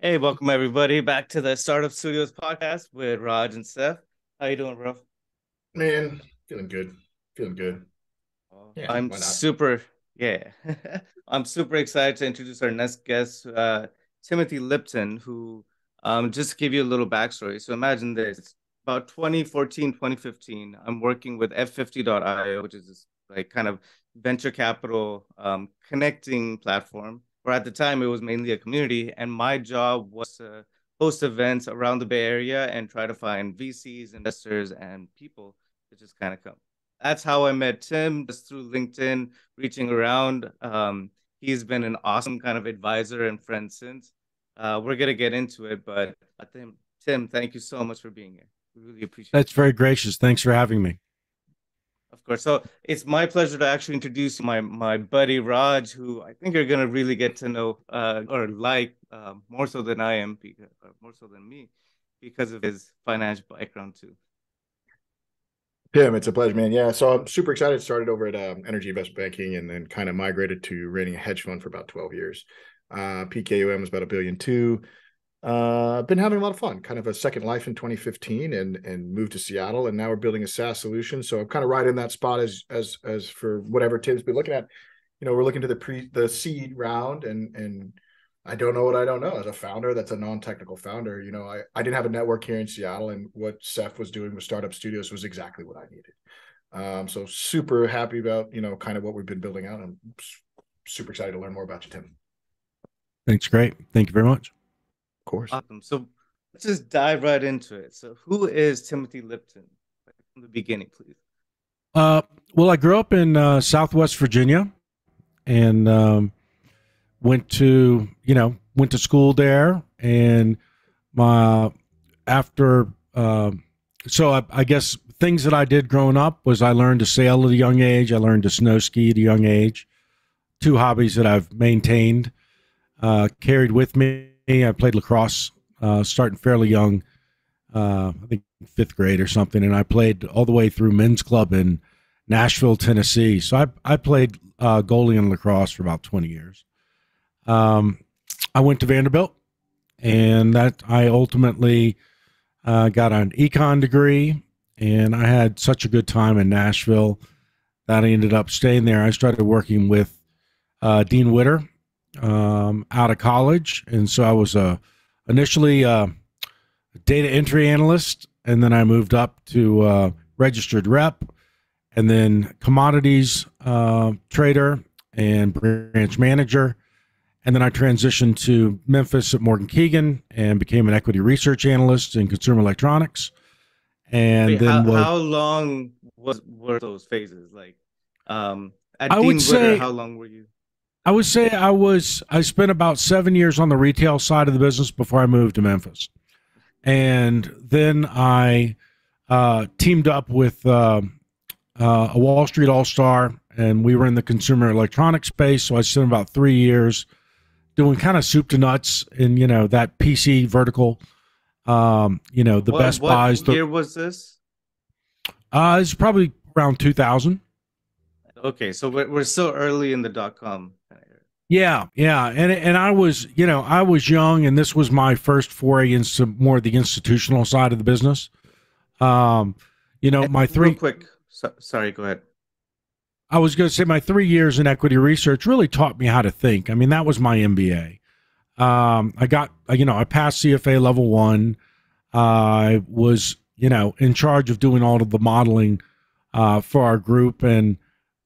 Hey, welcome everybody back to the Startup Studios podcast with Raj and Seth. How you doing, bro? Man, feeling good. Feeling good. Yeah, I'm super excited to introduce our next guest, Timothy Lipton, who just to give you a little backstory. So imagine this: about 2014, 2015, I'm working with F50.io, which is this like kind of venture capital connecting platform. Or at the time, it was mainly a community, and my job was to host events around the Bay Area and try to find VCs, investors, and people to just kind of come. That's how I met Tim, just through LinkedIn, reaching around. He's been an awesome kind of advisor and friend since. We're going to get into it, but Tim, thank you so much for being here. We really appreciate it. That's very gracious. Thanks for having me. Of course. So it's my pleasure to actually introduce my buddy Raj, who I think you're going to really get to know or like more so than I am, because of his financial background too. Tim, it's a pleasure, man. Yeah, so I'm super excited. Started over at Energy Investment Banking and then kind of migrated to running a hedge fund for about 12 years. PKUM was about $1.2 billion. Been having a lot of fun, kind of a second life in 2015 and moved to Seattle, and now we're building a SaaS solution. So I'm kind of right in that spot as for whatever Tim's been looking at. You know, we're looking to the seed round, and I don't know what I don't know. As a founder, that's a non-technical founder. You know, I didn't have a network here in Seattle, and what Seth was doing with Startup Studios was exactly what I needed. So super happy about, you know, kind of what we've been building out. I'm super excited to learn more about you, Tim. Thanks. Great. Thank you very much. Of course. Awesome. So let's just dive right into it. So who is Timothy Lipton? From the beginning, please. Well, I grew up in Southwest Virginia, and went to school there. And I guess things that I did growing up was I learned to sail at a young age. I learned to snow ski at a young age. Two hobbies that I've maintained, carried with me. I played lacrosse starting fairly young, I think 5th grade or something, and I played all the way through men's club in Nashville, Tennessee. So I played goalie in lacrosse for about 20 years. I went to Vanderbilt, and that I ultimately got an econ degree, and I had such a good time in Nashville that I ended up staying there. I started working with Dean Witter out of college, and so I was initially a data entry analyst, and then I moved up to registered rep, and then commodities trader and branch manager, and then I transitioned to Memphis at Morgan Keegan and became an equity research analyst in consumer electronics. And how long were those phases? Like at Dean Witter, how long were you? I would say I spent about 7 years on the retail side of the business before I moved to Memphis. And then I teamed up with a Wall Street all-star, and we were in the consumer electronics space. So I spent about 3 years doing kind of soup to nuts in, you know, that PC vertical, you know, the Best Buys. What year was this? It's probably around 2000. Okay, so we're so early in the .com. Yeah, and I was, you know, I was young, and this was my first foray into more of the institutional side of the business. You know, sorry, go ahead. I was going to say my 3 years in equity research really taught me how to think. I mean, that was my MBA. I passed CFA level 1. I was, you know, in charge of doing all of the modeling for our group, and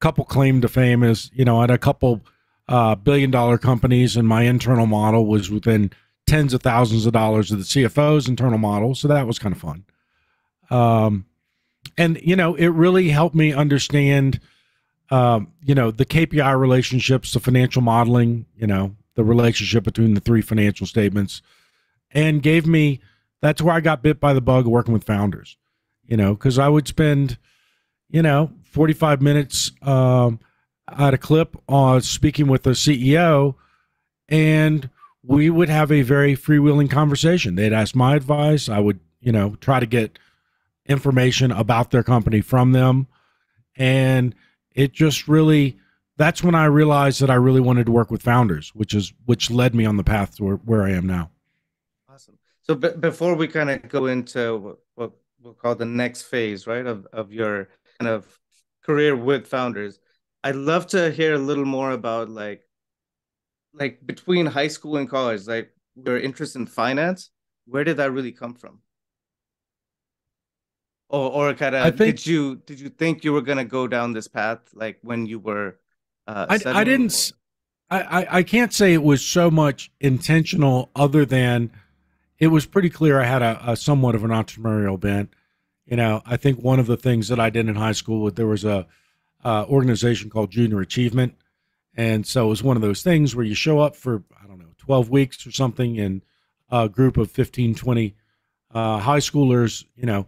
couple claim to fame is, you know, at a couple billion-dollar companies, and my internal model was within tens of thousands of dollars of the CFO's internal model, so that was kind of fun. And, you know, it really helped me understand, you know, the KPI relationships, the financial modeling, you know, the relationship between the three financial statements, and gave me, that's where I got bit by the bug of working with founders, you know, because I would spend, you know, 45 minutes at a clip on speaking with the CEO, and we would have a very freewheeling conversation. They'd ask my advice. I would, you know, try to get information about their company from them. And it just really, that's when I realized that I really wanted to work with founders, which led me on the path to where I am now. So before we kind of go into what we'll call the next phase, right, of your kind of career with founders, I'd love to hear a little more about like between high school and college, like your interest in finance. Where did that really come from? Or kind of did you think you were going to go down this path like when you were? I can't say it was so much intentional, other than it was pretty clear I had a somewhat of an entrepreneurial bent. You know, I think one of the things that I did in high school was there was a organization called Junior Achievement, and so it was one of those things where you show up for, I don't know, 12 weeks or something, and a group of 15, 20 high schoolers, you know,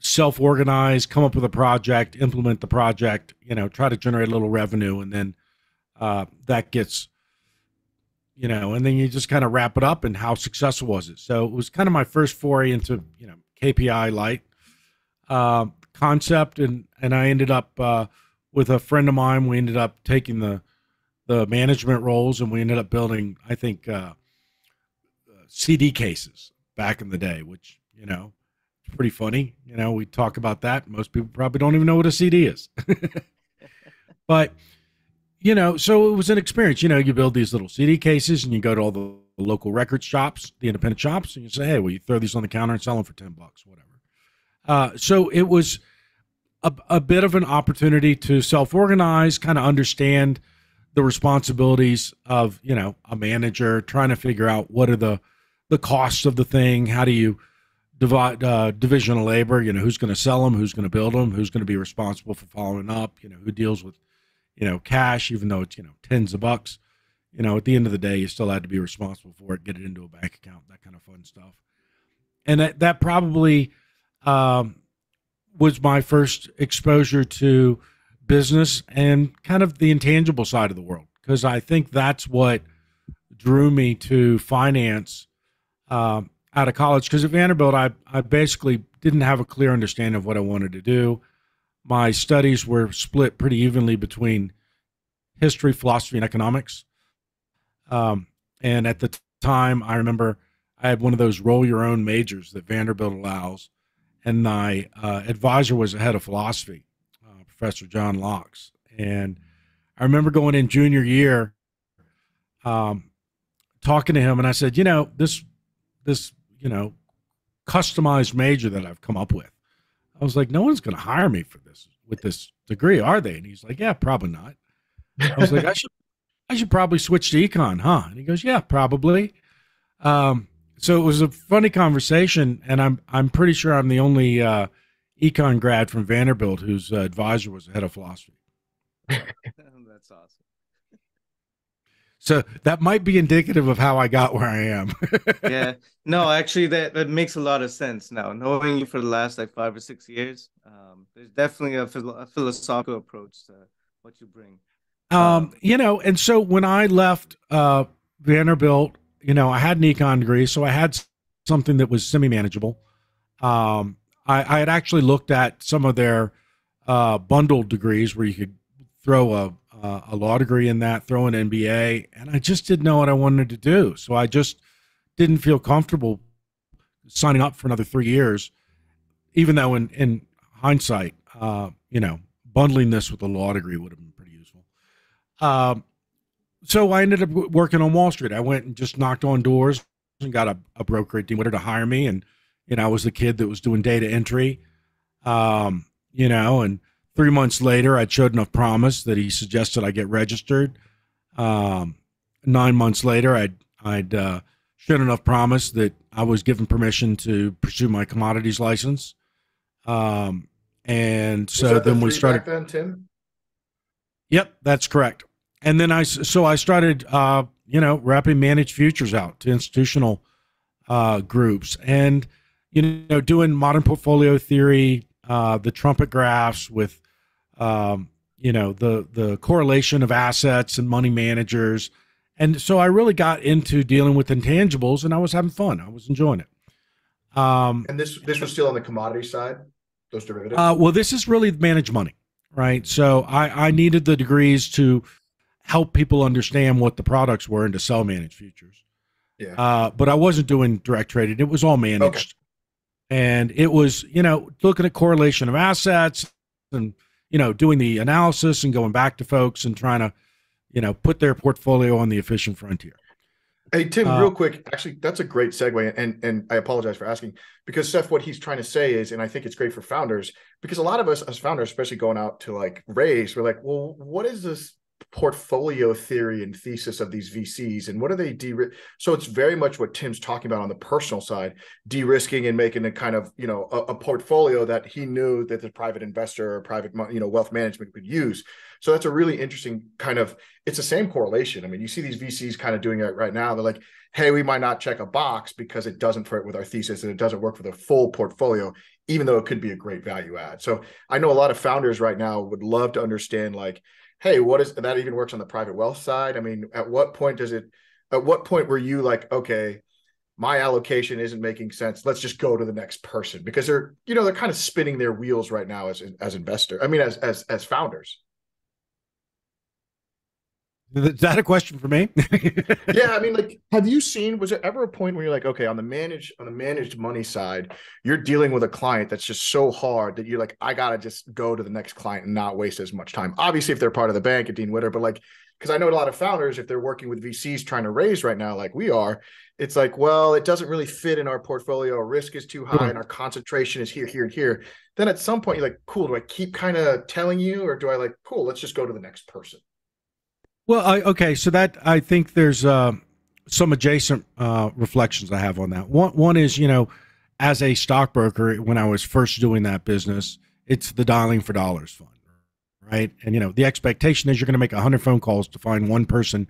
self-organize, come up with a project, implement the project, you know, try to generate a little revenue, and then that gets, you know, and then you just kind of wrap it up. And how successful was it? So it was kind of my first foray into, you know, KPI light concept, and I ended up with a friend of mine. We ended up taking the management roles, and we ended up building, I think, CD cases back in the day, which, you know, it's pretty funny. You know, we talk about that. Most people probably don't even know what a CD is, but. You know, so it was an experience. You know, you build these little CD cases, and you go to all the local record shops, the independent shops, and you say, hey, will you throw these on the counter and sell them for $10, whatever. So it was a bit of an opportunity to self-organize, kind of understand the responsibilities of, you know, a manager, trying to figure out what are the costs of the thing, how do you divide division of labor, you know, who's going to sell them, who's going to build them, who's going to be responsible for following up, you know, who deals with, you know, cash, even though it's, you know, tens of bucks, you know, at the end of the day, you still had to be responsible for it, get it into a bank account, that kind of fun stuff. And that probably was my first exposure to business and kind of the intangible side of the world, because I think that's what drew me to finance out of college. Because at Vanderbilt, I basically didn't have a clear understanding of what I wanted to do. My studies were split pretty evenly between history, philosophy, and economics. And at the time, I remember I had one of those roll your own majors that Vanderbilt allows. And my advisor was the head of philosophy, Professor John Locks. And I remember going in junior year, talking to him, and I said, you know, this, you know, customized major that I've come up with, I was like, no one's going to hire me for this with this degree, are they? And he's like, yeah, probably not. I was like, I should probably switch to econ, huh? And he goes, yeah, probably. So it was a funny conversation, and I'm pretty sure I'm the only econ grad from Vanderbilt whose advisor was the head of philosophy. That's awesome. So that might be indicative of how I got where I am. Yeah, no, actually, that makes a lot of sense now. Knowing you for the last like 5 or 6 years, there's definitely a philosophical approach to what you bring. You know, and so when I left Vanderbilt, you know, I had an econ degree, so I had something that was semi-manageable. I had actually looked at some of their bundled degrees where you could throw a law degree in that, throw an MBA, and I just didn't know what I wanted to do. So I just didn't feel comfortable signing up for another 3 years, even though in hindsight, you know, bundling this with a law degree would have been pretty useful. So I ended up working on Wall Street. I went and just knocked on doors and got a broker at Dean Witter to hire me. And, you know, I was the kid that was doing data entry, you know, and 3 months later, I showed enough promise that he suggested I get registered. 9 months later, I'd shown enough promise that I was given permission to pursue my commodities license. And so then we started. Back then, Tim? Yep, that's correct. And then I started, you know, wrapping managed futures out to institutional groups, and, you know, doing modern portfolio theory, the trumpet graphs with. You know, the correlation of assets and money managers. And so I really got into dealing with intangibles, and I was having fun. I was enjoying it. And this was still on the commodity side, those derivatives? Well, this is really managed money, right? So I needed the degrees to help people understand what the products were and to sell managed futures. Yeah. But I wasn't doing direct trading. It was all managed. Okay. And it was, you know, looking at correlation of assets and, you know, doing the analysis and going back to folks and trying to, you know, put their portfolio on the efficient frontier. Hey, Tim, real quick, actually, that's a great segue. And I apologize for asking, because Seth, what he's trying to say is, and I think it's great for founders, because a lot of us as founders, especially going out to like raise, we're like, well, what is this portfolio theory and thesis of these VCs? And what are they de-risk? So it's very much what Tim's talking about on the personal side, de-risking and making a kind of, you know, a portfolio that he knew that the private investor or private, you know, wealth management could use. So that's a really interesting kind of, it's the same correlation. I mean, you see these VCs kind of doing it right now. They're like, hey, we might not check a box because it doesn't fit with our thesis and it doesn't work with a full portfolio, even though it could be a great value add. So I know a lot of founders right now would love to understand like, hey, what is that even works on the private wealth side? I mean, at what point were you like, okay, my allocation isn't making sense. Let's just go to the next person, because they're, you know, they're kind of spinning their wheels right now as investors. I mean, as founders. Is that a question for me? Yeah. I mean, like, have you seen, was there ever a point where you're like, okay, on the managed money side, you're dealing with a client that's just so hard that you're like, I got to just go to the next client and not waste as much time. Obviously, if they're part of the bank at Dean Witter, but like, because I know a lot of founders, if they're working with VCs trying to raise right now, like we are, it's like, well, it doesn't really fit in our portfolio. Our risk is too high and our concentration is here, here, and here. Then at some point you're like, cool, do I keep kind of telling you, or do I like, cool, let's just go to the next person? Well, okay, so that I think there's some adjacent reflections I have on that. One is, you know, as a stockbroker, when I was first doing that business, it's the dialing for dollars fund, right? And, you know, the expectation is you're going to make 100 phone calls to find one person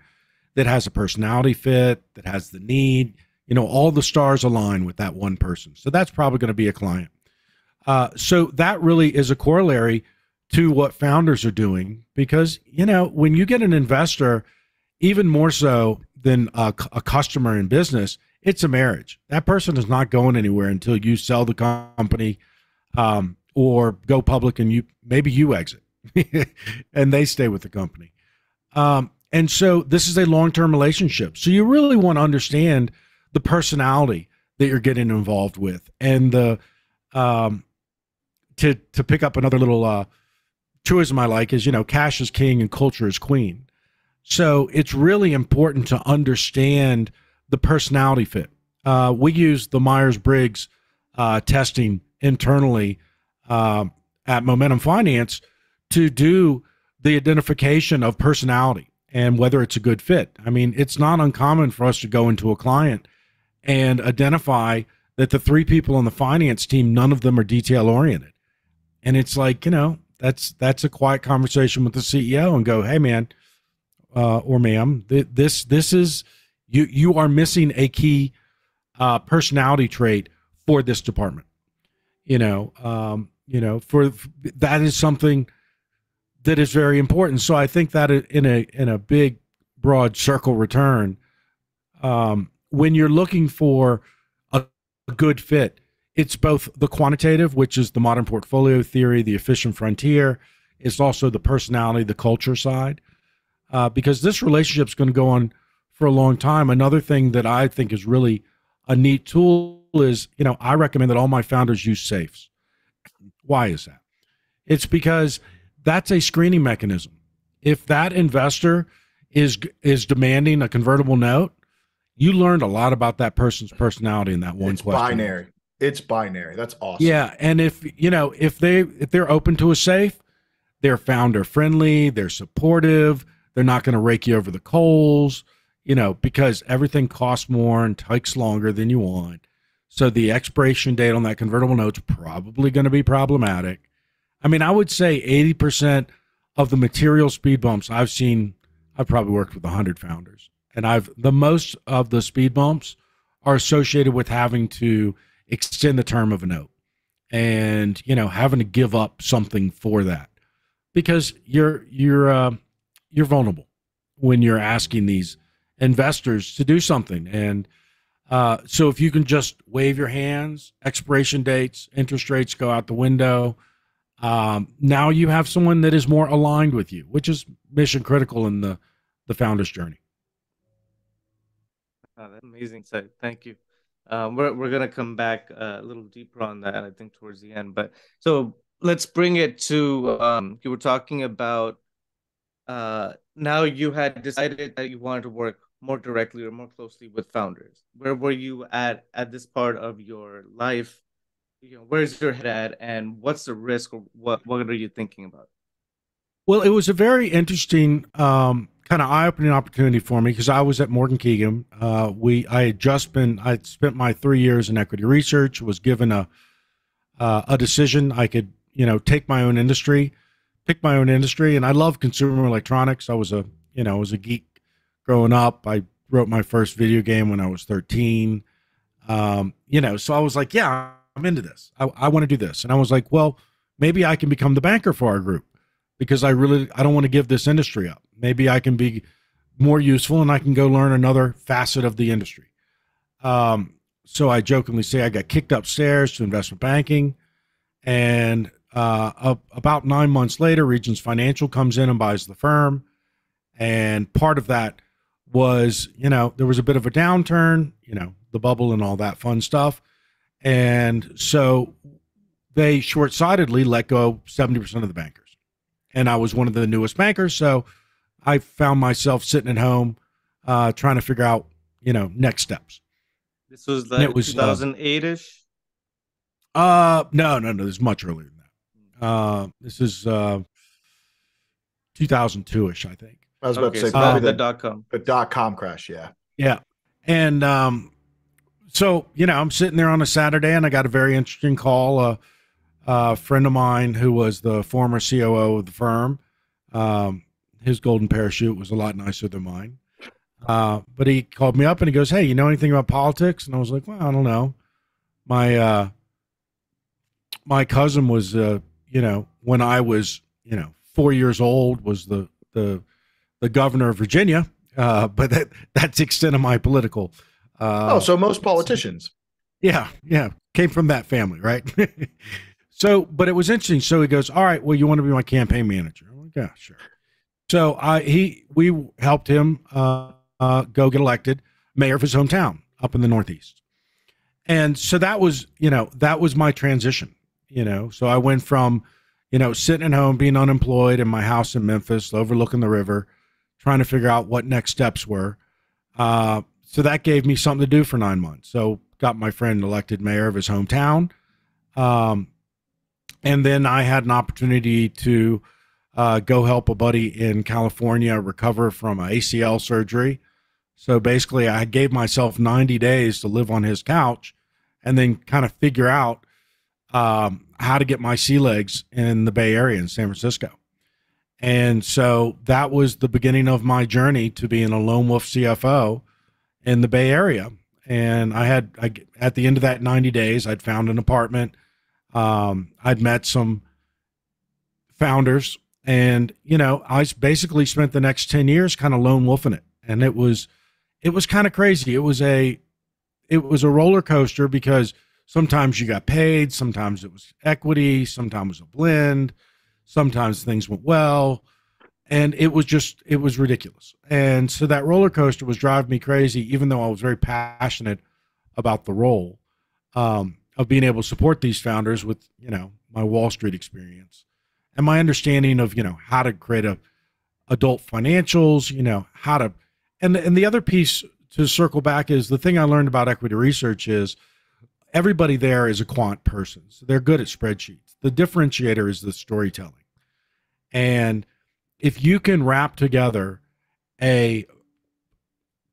that has a personality fit, that has the need, you know, all the stars align with that one person. So that's probably going to be a client. So that really is a corollary to what founders are doing, because, you know, when you get an investor, even more so than a customer in business, it's a marriage. That person is not going anywhere until you sell the company or go public and maybe you exit and they stay with the company. And so this is a long-term relationship. So you really want to understand the personality that you're getting involved with, and the, to pick up another little, truism I like is, you know, cash is king and culture is queen. So it's really important to understand the personality fit. We use the Myers-Briggs testing internally at Momentum Finance to do the identification of personality and whether it's a good fit. I mean, it's not uncommon for us to go into a client and identify that the three people on the finance team, none of them are detail oriented. And it's like, you know, that's a quiet conversation with the CEO and go, hey man, or ma'am, this is, you are missing a key personality trait for this department. You know, for that is something that is very important. So I think that in a big broad circle return, when you're looking for a good fit, it's both the quantitative, which is the modern portfolio theory, the efficient frontier. It's also the personality, the culture side, because this relationship's going to go on for a long time. Another thing that I think is really a neat tool is, you know, I recommend that all my founders use SAFEs. Why is that? It's because that's a screening mechanism. If that investor is demanding a convertible note, you learned a lot about that person's personality in that one question. It's binary. It's binary. That's awesome. Yeah. And if, you know, if they're open to a SAFE, they're founder friendly, they're supportive, they're not going to rake you over the coals, you know, because everything costs more and takes longer than you want. So the expiration date on that convertible note's probably going to be problematic. I mean, I would say 80% of the material speed bumps I've seen, I've probably worked with 100 founders, and the most of the speed bumps are associated with having to extend the term of a note and, you know, having to give up something for that, because you're vulnerable when you're asking these investors to do something. And so if you can just wave your hands, expiration dates, interest rates go out the window. Now you have someone that is more aligned with you, which is mission critical in the founder's journey. That's amazing insight. Thank you. We're going to come back a little deeper on that, I think, towards the end. But so let's bring it to, you were talking about now you had decided that you wanted to work more directly or more closely with founders. Where were you at this part of your life? You know, where's your head at, and what's the risk, or what are you thinking about? Well, it was a very interesting kind of eye-opening opportunity for me, because I was at Morgan Keegan. I'd spent my 3 years in equity research, was given a decision. I could, you know, pick my own industry, and I love consumer electronics. I was a geek growing up. I wrote my first video game when I was 13. So I was like, yeah, I'm into this. I want to do this. And I was like, well, maybe I can become the banker for our group, because I don't want to give this industry up. Maybe I can be more useful and I can go learn another facet of the industry. So I jokingly say I got kicked upstairs to investment banking, and about 9 months later, Regions Financial comes in and buys the firm. And part of that was, you know, there was a bit of a downturn, you know, the bubble and all that fun stuff. And so they short-sightedly let go 70% of the bankers. And I was one of the newest bankers. So I found myself sitting at home trying to figure out, you know, next steps. This was like 2008-ish? No. This is much earlier than that. This is 2002-ish, I think. I was about to say probably the dot-com. The dot-com crash, yeah. Yeah. And so, you know, I'm sitting there on a Saturday, and I got a very interesting call. A friend of mine who was the former COO of the firm, his golden parachute was a lot nicer than mine. But he called me up and he goes, hey, you know anything about politics? And I was like, well, I don't know. My cousin was, when I was, 4 years old, was the governor of Virginia. But that's the extent of my political. So most politicians. Yeah. Yeah. Came from that family. Right. So, but it was interesting. So he goes, all right, well, you want to be my campaign manager? I'm like, yeah, sure. So we helped him go get elected mayor of his hometown up in the Northeast. And so that was, that was my transition, So I went from, sitting at home, being unemployed in my house in Memphis, overlooking the river, trying to figure out what next steps were. So that gave me something to do for 9 months. So got my friend elected mayor of his hometown. And then I had an opportunity to go help a buddy in California recover from an ACL surgery. So basically, I gave myself 90 days to live on his couch and then kind of figure out how to get my sea legs in the Bay Area in San Francisco. And so that was the beginning of my journey to being a lone wolf CFO in the Bay Area. And at the end of that 90 days, I'd found an apartment. I'd met some founders, and, I basically spent the next 10 years kind of lone wolfing it. And it was kind of crazy. It was a roller coaster, because sometimes you got paid, sometimes it was equity, sometimes it was a blend, sometimes things went well. And it was ridiculous. And so that roller coaster was driving me crazy, even though I was very passionate about the role. Of being able to support these founders with, my Wall Street experience and my understanding of, how to create adult financials, and the other piece to circle back is the thing I learned about equity research is everybody there is a quant person. So they're good at spreadsheets. The differentiator is the storytelling. And if you can wrap together a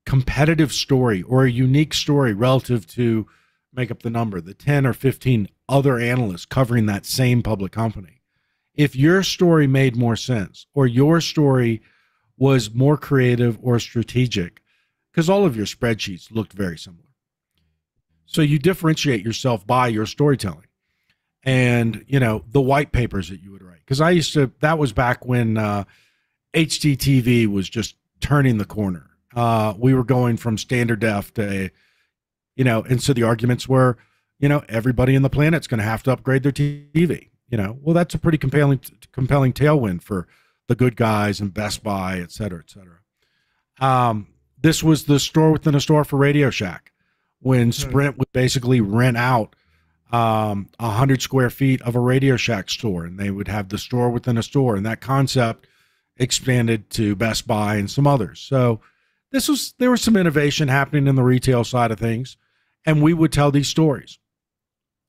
competitive story or a unique story relative to make up the number, the 10 or 15 other analysts covering that same public company. If your story made more sense, or your story was more creative or strategic, because all of your spreadsheets looked very similar. So you differentiate yourself by your storytelling and, the white papers that you would write. Because that was back when HGTV was just turning the corner. We were going from standard def to and so the arguments were, everybody in the planet's going to have to upgrade their TV, well, that's a pretty compelling tailwind for the good guys and Best Buy, et cetera, et cetera. This was the store within a store for Radio Shack, when Sprint would basically rent out 100 square feet of a Radio Shack store, and they would have the store within a store. And that concept expanded to Best Buy and some others. So this was, there was some innovation happening in the retail side of things, and we would tell these stories.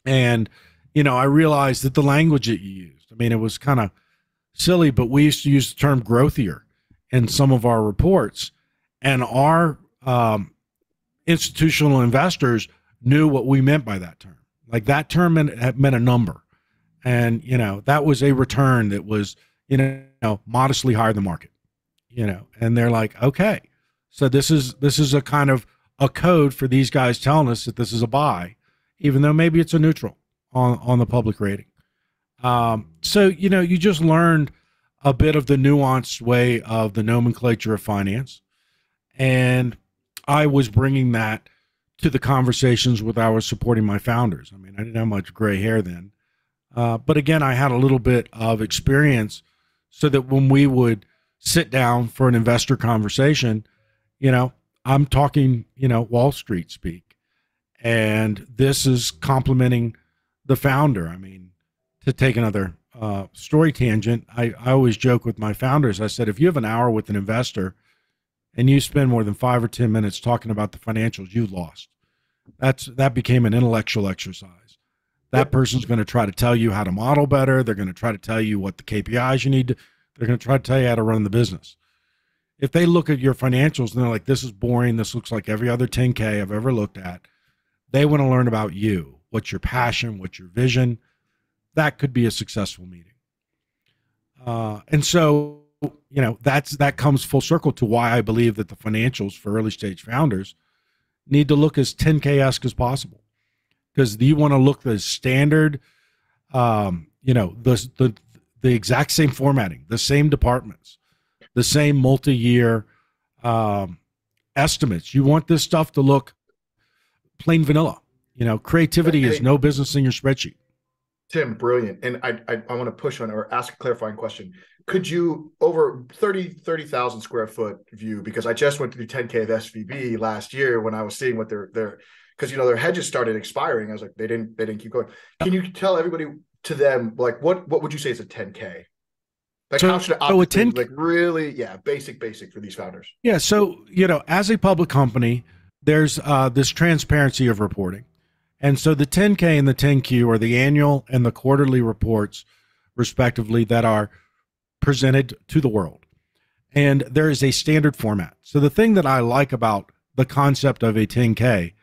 And, you know, I realized that the language that you used, I mean, it was kind of silly, but we used to use the term growthier in some of our reports, and our institutional investors knew what we meant by that term. Like, that term meant a number, and, you know, that was a return that was, you know, modestly higher than market, you know, and they're like, okay, so this is a kind of a code for these guys telling us that this is a buy, even though maybe it's a neutral on the public rating. So, you know, you just learned a bit of the nuanced way of the nomenclature of finance. And I was bringing that to the conversations with how I was supporting my founders. I mean, I didn't have much gray hair then. But again, I had a little bit of experience so that when we would sit down for an investor conversation, you know, I'm talking, you know, Wall Street speak. And this is complimenting the founder. I mean, to take another story tangent, I always joke with my founders. I said, if you have an hour with an investor and you spend more than 5 or 10 minutes talking about the financials you lost, that became an intellectual exercise. That person's going to try to tell you how to model better. They're going to try to tell you what the KPIs you need. They're going to try to tell you how to run the business. If they look at your financials and they're like, this is boring, this looks like every other 10K I've ever looked at, they want to learn about you, what's your passion, what's your vision. That could be a successful meeting. And so, you know, that comes full circle to why I believe that the financials for early stage founders need to look as 10K-esque as possible, because you want to look the standard, you know, the exact same formatting, the same departments, the same multi-year estimates. You want this stuff to look plain vanilla. You know, creativity is no business in your spreadsheet. Tim, brilliant. And I want to push on or ask a clarifying question. Could you, over 30,000 square foot view, because I just went through 10K of SVB last year when I was seeing what their because, you know, their hedges started expiring. I was like, they didn't keep going. Can you tell everybody, to them, like, what would you say is a 10K? Like, so, how should I operate, like, really, yeah, basic for these founders? Yeah, so, you know, as a public company, there's this transparency of reporting. And so the 10K and the 10Q are the annual and the quarterly reports, respectively, that are presented to the world. And there is a standard format. So the thing that I like about the concept of a 10K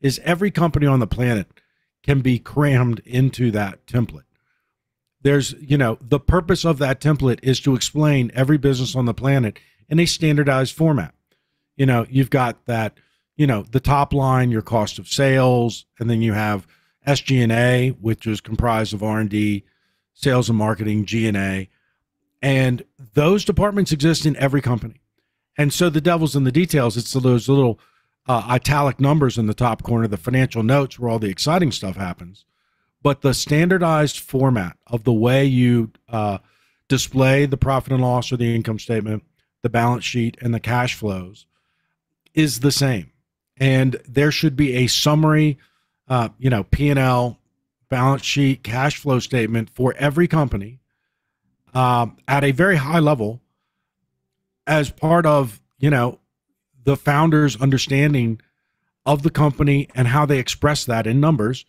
is every company on the planet can be crammed into that template. There's, you know, the purpose of that template is to explain every business on the planet in a standardized format. You know, you've got that, you know, the top line, your cost of sales, and then you have SG&A, which is comprised of R&D, sales and marketing, G&A, and those departments exist in every company. And so the devil's in the details. It's those little italic numbers in the top corner, the financial notes, where all the exciting stuff happens. But the standardized format of the way you display the profit and loss or the income statement, the balance sheet, and the cash flows is the same. And there should be a summary, you know, P&L, balance sheet, cash flow statement for every company at a very high level as part of, you know, the founder's understanding of the company and how they express that in numbers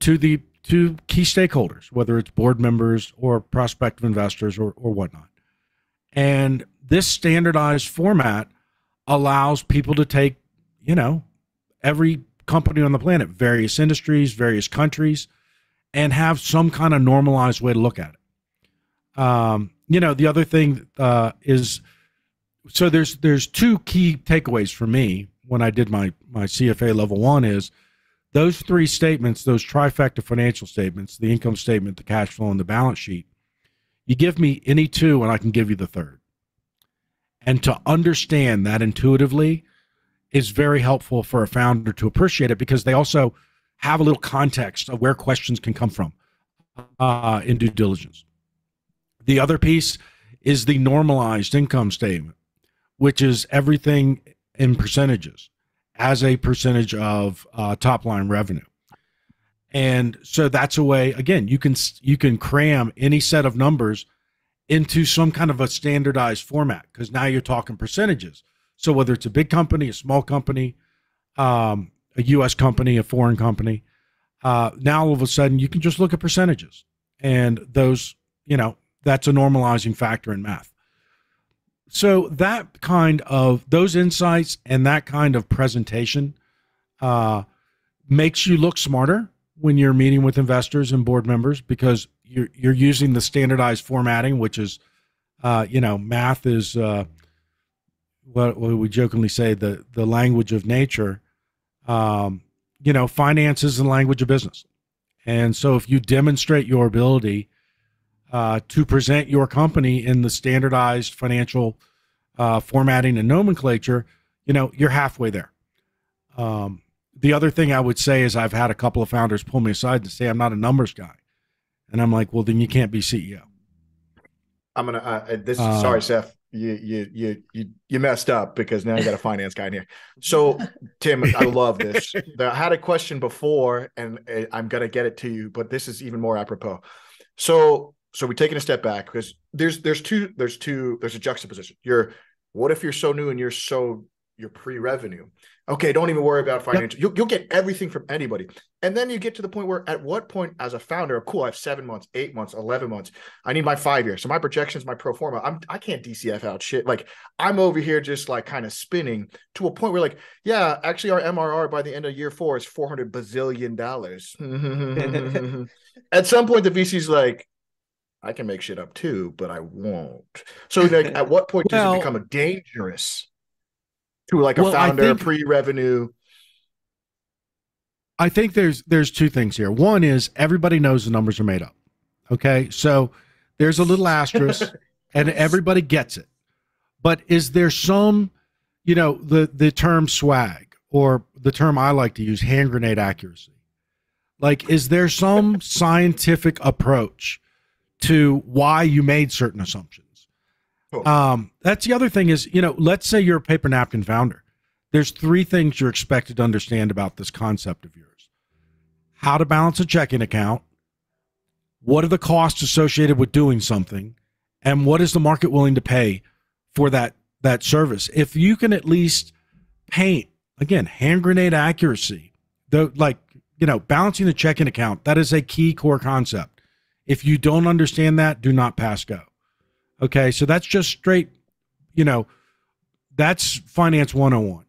to the key stakeholders, whether it's board members or prospective investors or whatnot. And this standardized format allows people to take, you know, every company on the planet, various industries, various countries, and have some kind of normalized way to look at it. You know, the other thing is, so there's two key takeaways for me when I did my CFA level one is those three statements, those trifecta financial statements, the income statement, the cash flow, and the balance sheet. You give me any two and I can give you the third. And to understand that intuitively is very helpful for a founder to appreciate it, because they also have a little context of where questions can come from in due diligence. The other piece is the normalized income statement, which is everything in percentages as a percentage of top line revenue. And so that's a way, again, you can cram any set of numbers into some kind of a standardized format, because now you're talking percentages. So whether it's a big company, a small company, a U.S. company, a foreign company, now all of a sudden you can just look at percentages, and those, you know, that's a normalizing factor in math. So that kind of, those insights and that kind of presentation makes you look smarter when you're meeting with investors and board members, because you're using the standardized formatting, which is, you know, math is what we jokingly say, the language of nature. You know, finance is the language of business. And so if you demonstrate your ability to present your company in the standardized financial formatting and nomenclature, you know, you're halfway there. The other thing I would say is I've had a couple of founders pull me aside and say, I'm not a numbers guy. And I'm like, well, then you can't be CEO. I'm going to, sorry, Seth, you messed up, because now you got a finance guy in here. So Tim, I love this. I had a question before and I'm going to get it to you, but this is even more apropos. So we're taking a step back, because there's a juxtaposition. What if you're so new and you're pre-revenue? Okay, don't even worry about financial. Yep. You'll get everything from anybody. And then you get to the point where, at what point as a founder, cool, I have 7 months, 8 months, 11 months. I need my 5 years. So my projections, my pro forma, I can't DCF out shit. Like, I'm over here just like kind of spinning to a point where, like, yeah, actually our MRR by the end of year 4 is $400 bazillion. At some point, the VC's like, I can make shit up too, but I won't. So like, at what point does it become a dangerous to like a founder pre-revenue? I think there's two things here. One is everybody knows the numbers are made up. Okay, so there's a little asterisk and everybody gets it. But is there some, you know, the term swag, or the term I like to use, hand grenade accuracy? Like, is there some scientific approach to why you made certain assumptions? Cool. That's the other thing is, you know, let's say you're a paper napkin founder. There's 3 things you're expected to understand about this concept of yours: how to balance a checking account, what are the costs associated with doing something, and what is the market willing to pay for that service. If you can at least paint, again, hand grenade accuracy, though, like, you know, balancing the checking account, that is a key core concept. If you don't understand that, do not pass go. Okay, so that's just straight, you know, that's finance 101.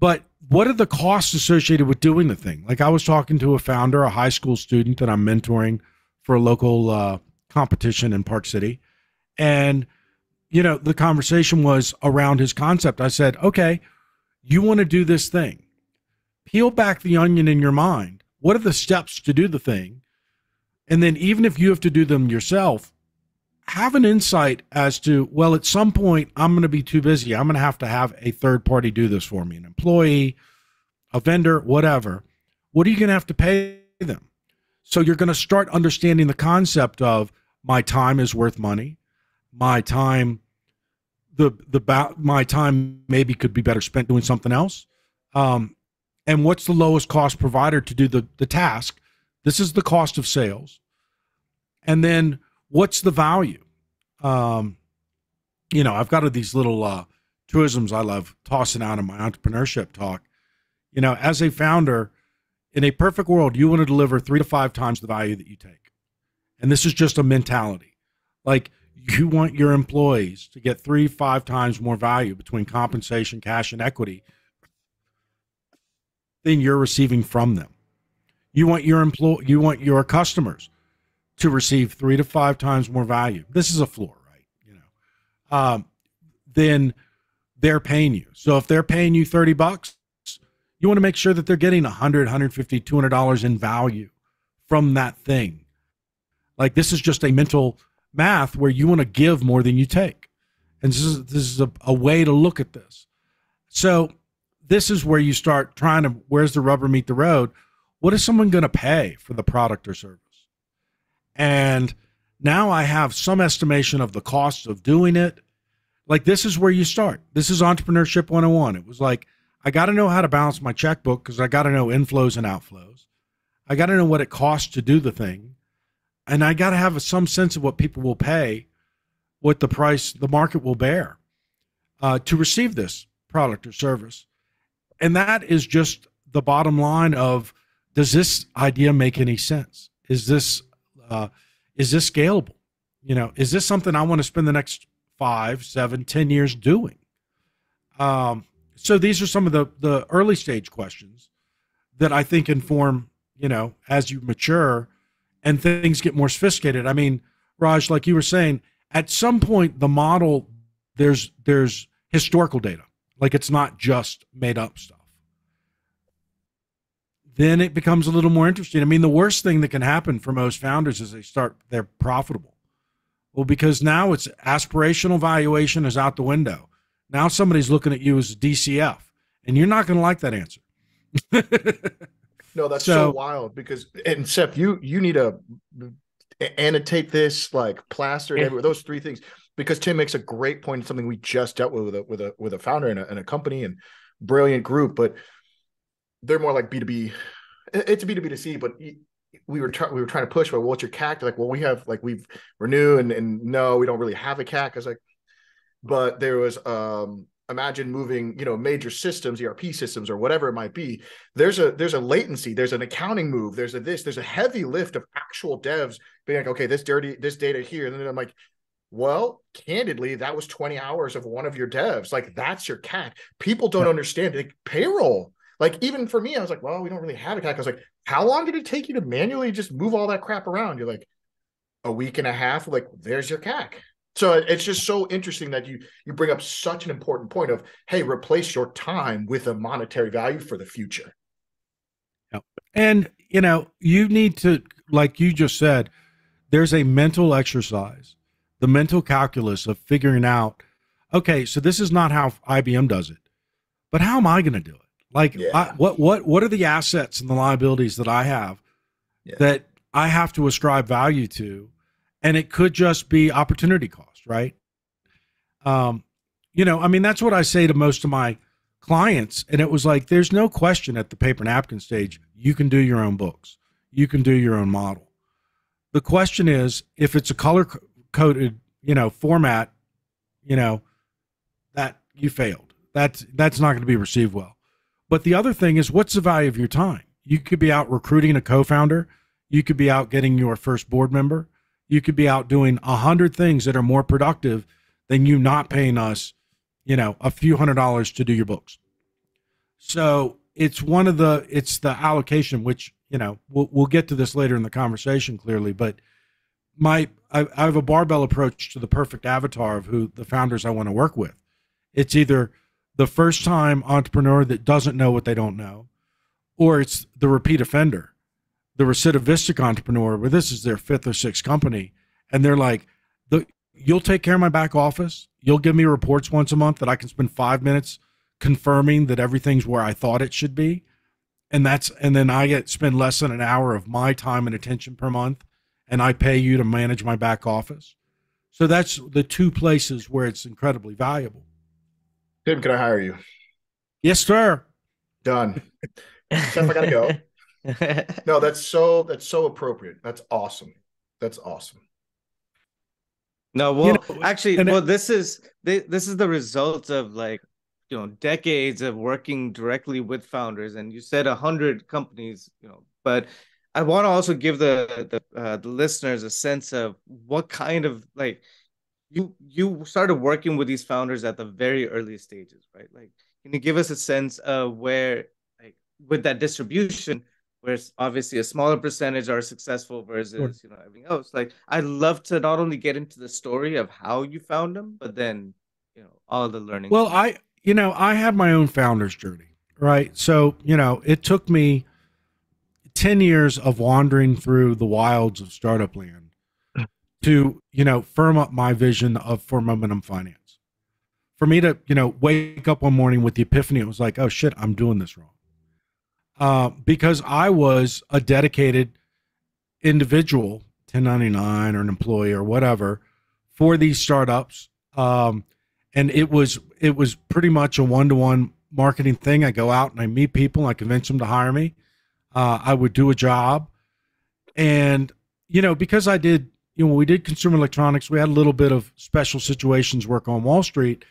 But what are the costs associated with doing the thing? Like, I was talking to a founder, a high school student that I'm mentoring for a local competition in Park City. And, you know, the conversation was around his concept. I said, okay, you want to do this thing. Peel back the onion in your mind. What are the steps to do the thing? And then even if you have to do them yourself, have an insight as to, well, at some point I'm going to be too busy. I'm going to have a third party do this for me, an employee, a vendor, whatever. What are you going to have to pay them? So you're going to start understanding the concept of my time is worth money. My time, my time maybe could be better spent doing something else. And what's the lowest cost provider to do the task? This is the cost of sales. And then, what's the value? You know, I've got these little truisms I love tossing out in my entrepreneurship talk. You know, as a founder, in a perfect world, you want to deliver 3 to 5 times the value that you take. And this is just a mentality. Like, you want your employees to get 3, 5 times more value between compensation, cash, and equity than you're receiving from them. You want your customers to receive 3 to 5 times more value. This is a floor, right? You know, then they're paying you. So if they're paying you $30, you want to make sure that they're getting $100, $150, $200 in value from that thing. Like, this is just a mental math where you want to give more than you take. And this is a way to look at this. So this is where you start trying to, where's the rubber meet the road? What is someone going to pay for the product or service? And now I have some estimation of the cost of doing it. Like, this is where you start. This is entrepreneurship 101. It was like, I got to know how to balance my checkbook because I got to know inflows and outflows. I got to know what it costs to do the thing. And I got to have some sense of what people will pay, what the price the market will bear to receive this product or service. And that is just the bottom line of, does this idea make any sense? Is this scalable? You know, is this something I want to spend the next 5, 7, 10 years doing? So these are some of the early stage questions that I think inform, you know, as you mature and things get more sophisticated. I mean, Raj, like you were saying, at some point the model, there's historical data. Like, it's not just made up stuff. Then it becomes a little more interesting. I mean, the worst thing that can happen for most founders is they're profitable. Well, because now it's aspirational valuation is out the window. Now somebody's looking at you as a DCF, and you're not going to like that answer. No, that's so wild, because, and Seth, you need to annotate this, like, plastered everywhere. Those three things, because Tim makes a great point. Something we just dealt with a founder and a company, and brilliant group, but they're more like B2B. It's B2B2C, but we were trying to push, well, what's your CAC? They're like, well, we're new, and no, we don't really have a CAC. I was like, but there was, imagine moving, you know, major systems, ERP systems or whatever it might be. There's a latency, there's an accounting move, there's a heavy lift of actual devs being like, okay, this data here. And then I'm like, well, candidly, that was 20 hours of one of your devs. Like, that's your CAC. People don't understand, like, payroll. Like, even for me, I was like, well, we don't really have a CAC. I was like, how long did it take you to manually just move all that crap around? You're like, a week and a half. Like, there's your CAC. So it's just so interesting that you bring up such an important point of, hey, replace your time with a monetary value for the future. Yep. And, you know, you need to, like you just said, there's a mental exercise, the mental calculus of figuring out, okay, so this is not how IBM does it, but how am I going to do it? Like, yeah. What are the assets and the liabilities that I have that I have to ascribe value to? And it could just be opportunity cost, right? You know, I mean, that's what I say to most of my clients. And it was like, there's no question at the paper napkin stage, you can do your own books. You can do your own model. The question is, if it's a color coded, you know, format, you know, that you failed. That's not going to be received well. But the other thing is, what's the value of your time? You could be out recruiting a co-founder. You could be out getting your first board member. You could be out doing 100 things that are more productive than you not paying us, you know, a few $100s to do your books. So it's one of the, it's the allocation, which, you know, we'll get to this later in the conversation clearly, but I have a barbell approach to the perfect avatar of who the founders I want to work with. It's either the first-time entrepreneur that doesn't know what they don't know, or it's the repeat offender, the recidivistic entrepreneur, where this is their 5th or 6th company, and they're like, you'll take care of my back office, you'll give me reports once a month that I can spend 5 minutes confirming that everything's where I thought it should be, and then I spend less than an hour of my time and attention per month, and I pay you to manage my back office. So that's the two places where it's incredibly valuable. Tim, can I hire you? Yes, sir. Done. Seth, I gotta go. No, that's so appropriate. That's awesome. That's awesome. No, well, you know, actually, well, this is the result of, like, you know, decades of working directly with founders, and you said 100 companies, you know, but I want to also give the listeners a sense of what kind of, like, you started working with these founders at the very early stages, right? Like, can you give us a sense of where, like, with that distribution, where it's obviously a smaller percentage are successful versus, sure, you know, everything else? Like, I'd love to not only get into the story of how you found them, but then, you know, all the learning. Well, you know, I had my own founder's journey, right? So, you know, it took me 10 years of wandering through the wilds of startup land to, you know, firm up my vision for Momentum Finance. For me to, you know, wake up one morning with the epiphany, it was like, oh shit, I'm doing this wrong. Because I was a dedicated individual, 1099 or an employee or whatever, for these startups. And it was pretty much a one-to-one marketing thing. I go out and I meet people. I convince them to hire me. I would do a job. And, you know, because I did, you know, when we did consumer electronics, we had a little bit of special situations work on Wall Street.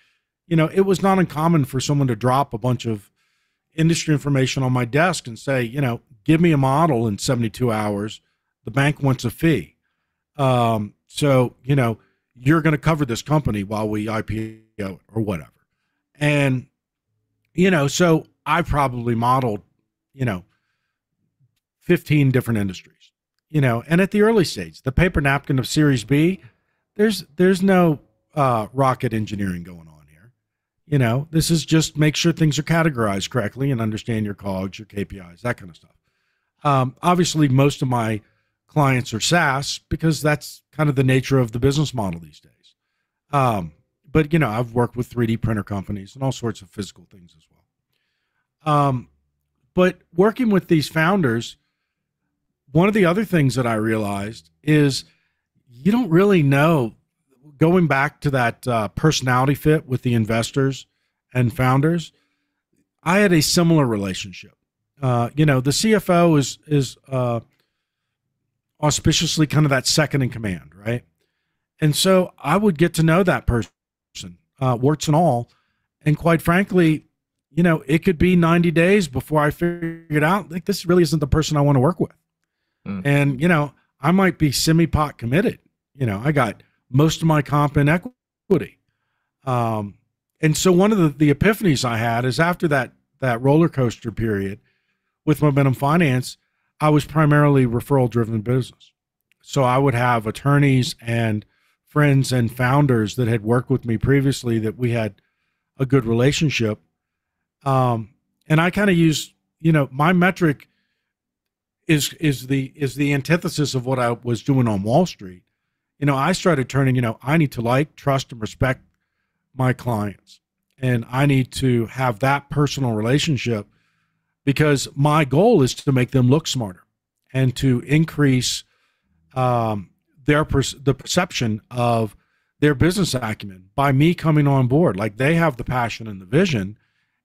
You know, it was not uncommon for someone to drop a bunch of industry information on my desk and say, you know, give me a model in 72 hours. The bank wants a fee. So, you know, you're going to cover this company while we IPO or whatever. And, you know, so I probably modeled, you know, 15 different industries, you know, and at the early stage, the paper napkin of Series B, there's no rocket engineering going on here. You know, this is just make sure things are categorized correctly and understand your COGS, your KPIs, that kind of stuff. Obviously, most of my clients are SaaS because that's kind of the nature of the business model these days. But, you know, I've worked with 3D printer companies and all sorts of physical things as well. But working with these founders, one of the other things that I realized is you don't really know, going back to that personality fit with the investors and founders, I had a similar relationship. You know, the CFO is auspiciously kind of that second in command, right? And so I would get to know that person, warts and all. And quite frankly, you know, it could be 90 days before I figured out, like, this really isn't the person I want to work with. Mm. And, you know, I might be semi-pot committed. You know, I got most of my comp in equity. And so one of the epiphanies I had is after that roller coaster period with Momentum Finance, I was primarily referral-driven business. So I would have attorneys and friends and founders that had worked with me previously that we had a good relationship. And I kind of use, you know, my metric is the antithesis of what I was doing on Wall Street. You know, I started turning, you know, I need to like, trust, and respect my clients. And I need to have that personal relationship because my goal is to make them look smarter and to increase the perception of their business acumen by me coming on board. Like, they have the passion and the vision,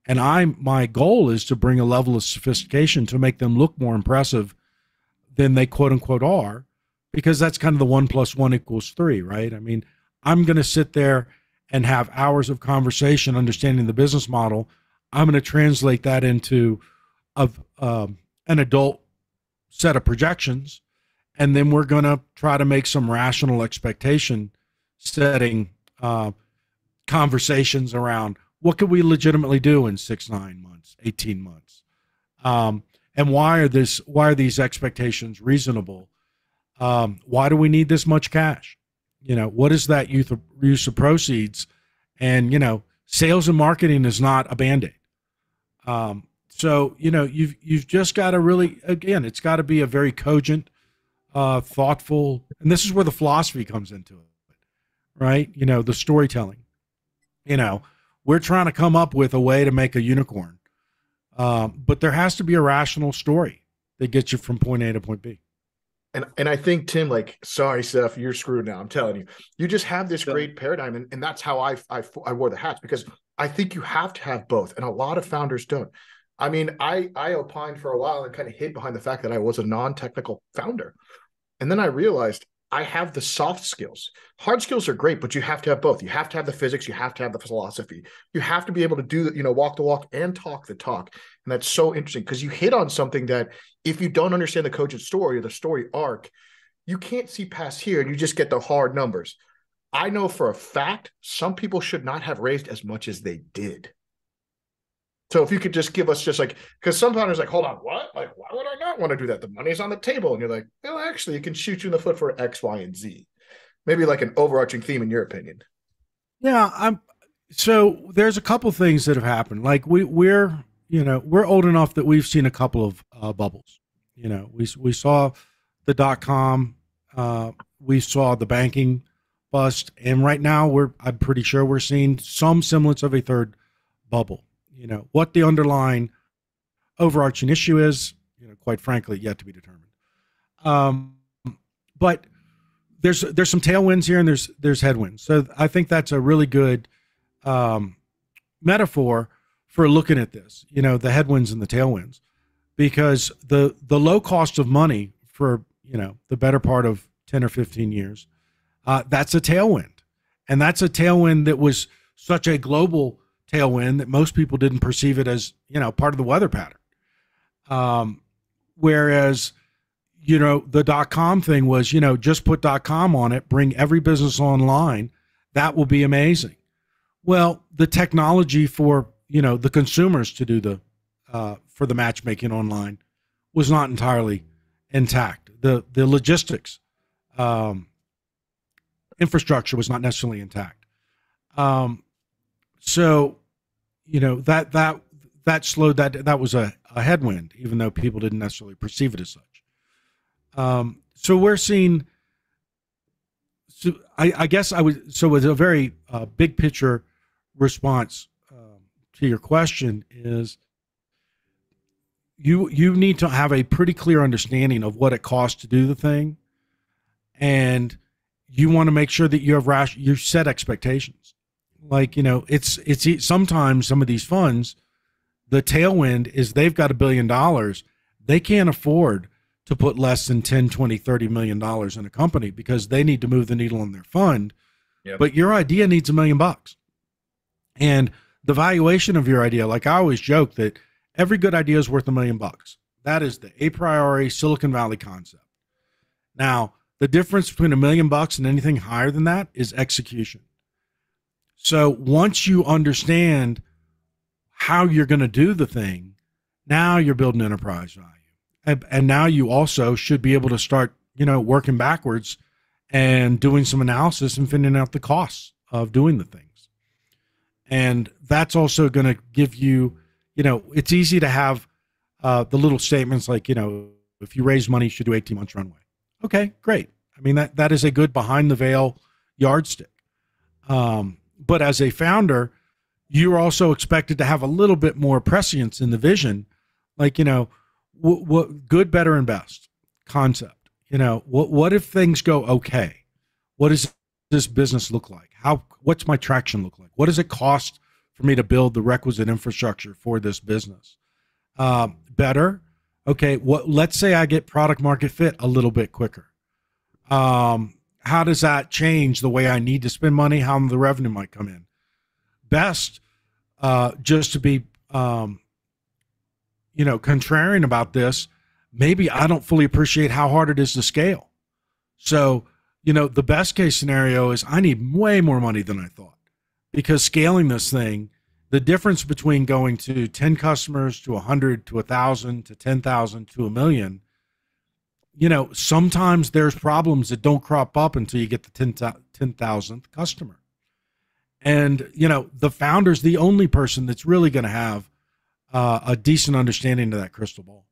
and my goal is to bring a level of sophistication to make them look more impressive than they quote unquote are, because that's kind of the 1 + 1 = 3, right? I mean, I'm going to sit there and have hours of conversation understanding the business model. I'm going to translate that into an adult set of projections, and then we're going to try to make some rational expectation setting conversations around what could we legitimately do in 6, 9 months, 18 months, and why are these expectations reasonable? Why do we need this much cash? You know, what is that use of proceeds? And, you know, sales and marketing is not a Band-Aid. So, you know, you've just got to really, again, it's got to be a very cogent, thoughtful, and this is where the philosophy comes into it, right? You know, the storytelling. You know, we're trying to come up with a way to make a unicorn, but there has to be a rational story that gets you from point A to point B. And I think, Tim, like, sorry, Seth, you're screwed now. I'm telling you, you just have this great paradigm. And that's how I wore the hats, because I think you have to have both. And a lot of founders don't. I mean, I opined for a while and kind of hid behind the fact that I was a non-technical founder. And then I realized I have the soft skills. Hard skills are great, but you have to have both. You have to have the physics. You have to have the philosophy. You have to be able to do, you know, walk the walk and talk the talk. And that's so interesting, because you hit on something that if you don't understand the cogent story or the story arc, you can't see past here and you just get the hard numbers. I know for a fact, some people should not have raised as much as they did. So if you could just give us just like, because sometimes it's like, hold on, what? Like, why would I not want to do that? The money's on the table. And you're like, well, actually, it can shoot you in the foot for X, Y, and Z. Maybe like an overarching theme in your opinion. Yeah. So there's a couple things that have happened. Like we're, you know, we're old enough that we've seen a couple of bubbles. You know, we saw the dot-com, we saw the banking bust. And right now I'm pretty sure we're seeing some semblance of a third bubble. You know, what the underlying overarching issue is, you know, quite frankly, yet to be determined. But there's some tailwinds here and there's headwinds. So I think that's a really good metaphor for looking at this, you know, the headwinds and the tailwinds, because the low cost of money for, you know, the better part of 10 or 15 years, that's a tailwind. And that's a tailwind that was such a global tailwind that most people didn't perceive it as, you know, part of the weather pattern. Whereas, you know, the .com thing was, you know, just put .com on it, bring every business online. That will be amazing. Well, the technology for, you know, the consumers to do the, for the matchmaking online was not entirely intact. The logistics, infrastructure was not necessarily intact. So, you know, that slowed, that was a headwind, even though people didn't necessarily perceive it as such. So we're seeing, so I guess I would, so with a very big picture response to your question is you need to have a pretty clear understanding of what it costs to do the thing. And you want to make sure that you have you set expectations. Like, you know, it's sometimes some of these funds, the tailwind is they've got $1 billion. They can't afford to put less than 10, 20, $30 million in a company because they need to move the needle on their fund. Yep. But your idea needs $1 million. And the valuation of your idea, like I always joke that every good idea is worth $1 million. That is the a priori Silicon Valley concept. Now, the difference between $1 million and anything higher than that is execution. So once you understand how you're going to do the thing, now you're building enterprise value. And now you also should be able to start, you know, working backwards and doing some analysis and figuring out the costs of doing the things. And that's also going to give you, you know, it's easy to have the little statements like, you know, if you raise money, you should do 18 months runway. Okay, great. I mean, that is a good behind the veil yardstick. But as a founder, you're also expected to have a little bit more prescience in the vision. Like, you know, what good, better, and best concept. You know, what if things go okay? What does this business look like? What's my traction look like? What does it cost for me to build the requisite infrastructure for this business? Better. Okay, let's say I get product market fit a little bit quicker. How does that change the way I need to spend money, how the revenue might come in? Best, just to be, you know, contrarian about this, maybe I don't fully appreciate how hard it is to scale. So, you know, the best case scenario is I need way more money than I thought because scaling this thing, the difference between going to 10 customers to 100 to 1,000 to 10,000 to 1 million, you know, sometimes there's problems that don't crop up until you get the 10,000th customer. And, you know, the founder's the only person that's really going to have a decent understanding of that crystal ball.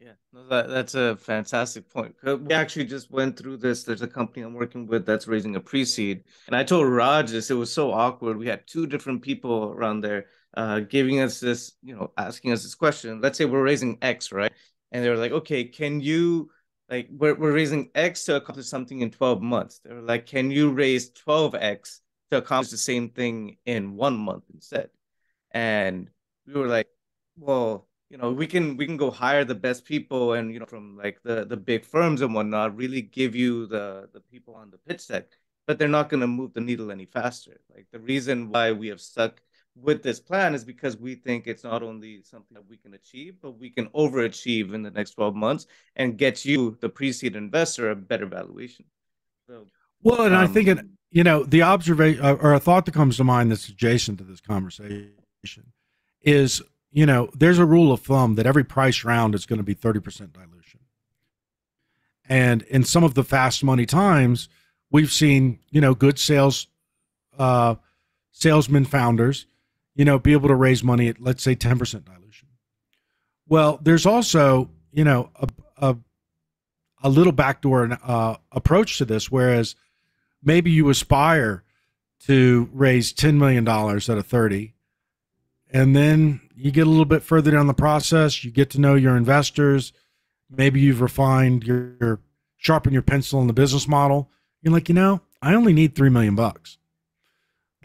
Yeah, no, that's a fantastic point. We actually just went through this. There's a company I'm working with that's raising a pre-seed. And I told Raj this, it was so awkward. We had two different people around there giving us this, you know, asking us this question. Let's say we're raising X, right? And they were like, okay, can you, like, we're raising X to accomplish something in 12 months. They were like, can you raise 12X to accomplish the same thing in 1 month instead? And we were like, well, you know, we can go hire the best people and, you know, from like the big firms and whatnot, really give you the people on the pitch deck, but they're not going to move the needle any faster. Like the reason why we have stuck with this plan is because we think it's not only something that we can achieve, but we can overachieve in the next 12 months and get you, the pre-seed investor, a better valuation. So, well, and I think, it, you know, the observation or a thought that comes to mind that's adjacent to this conversation is, you know, there's a rule of thumb that every price round is going to be 30% dilution. And in some of the fast money times, we've seen, you know, good salesmen, founders, you know, be able to raise money at, let's say, 10% dilution. Well, there's also, you know, a little backdoor approach to this, whereas maybe you aspire to raise $10 million out of 30, and then you get a little bit further down the process, you get to know your investors, maybe you've refined sharpened your pencil in the business model. You're like, you know, I only need $3 million.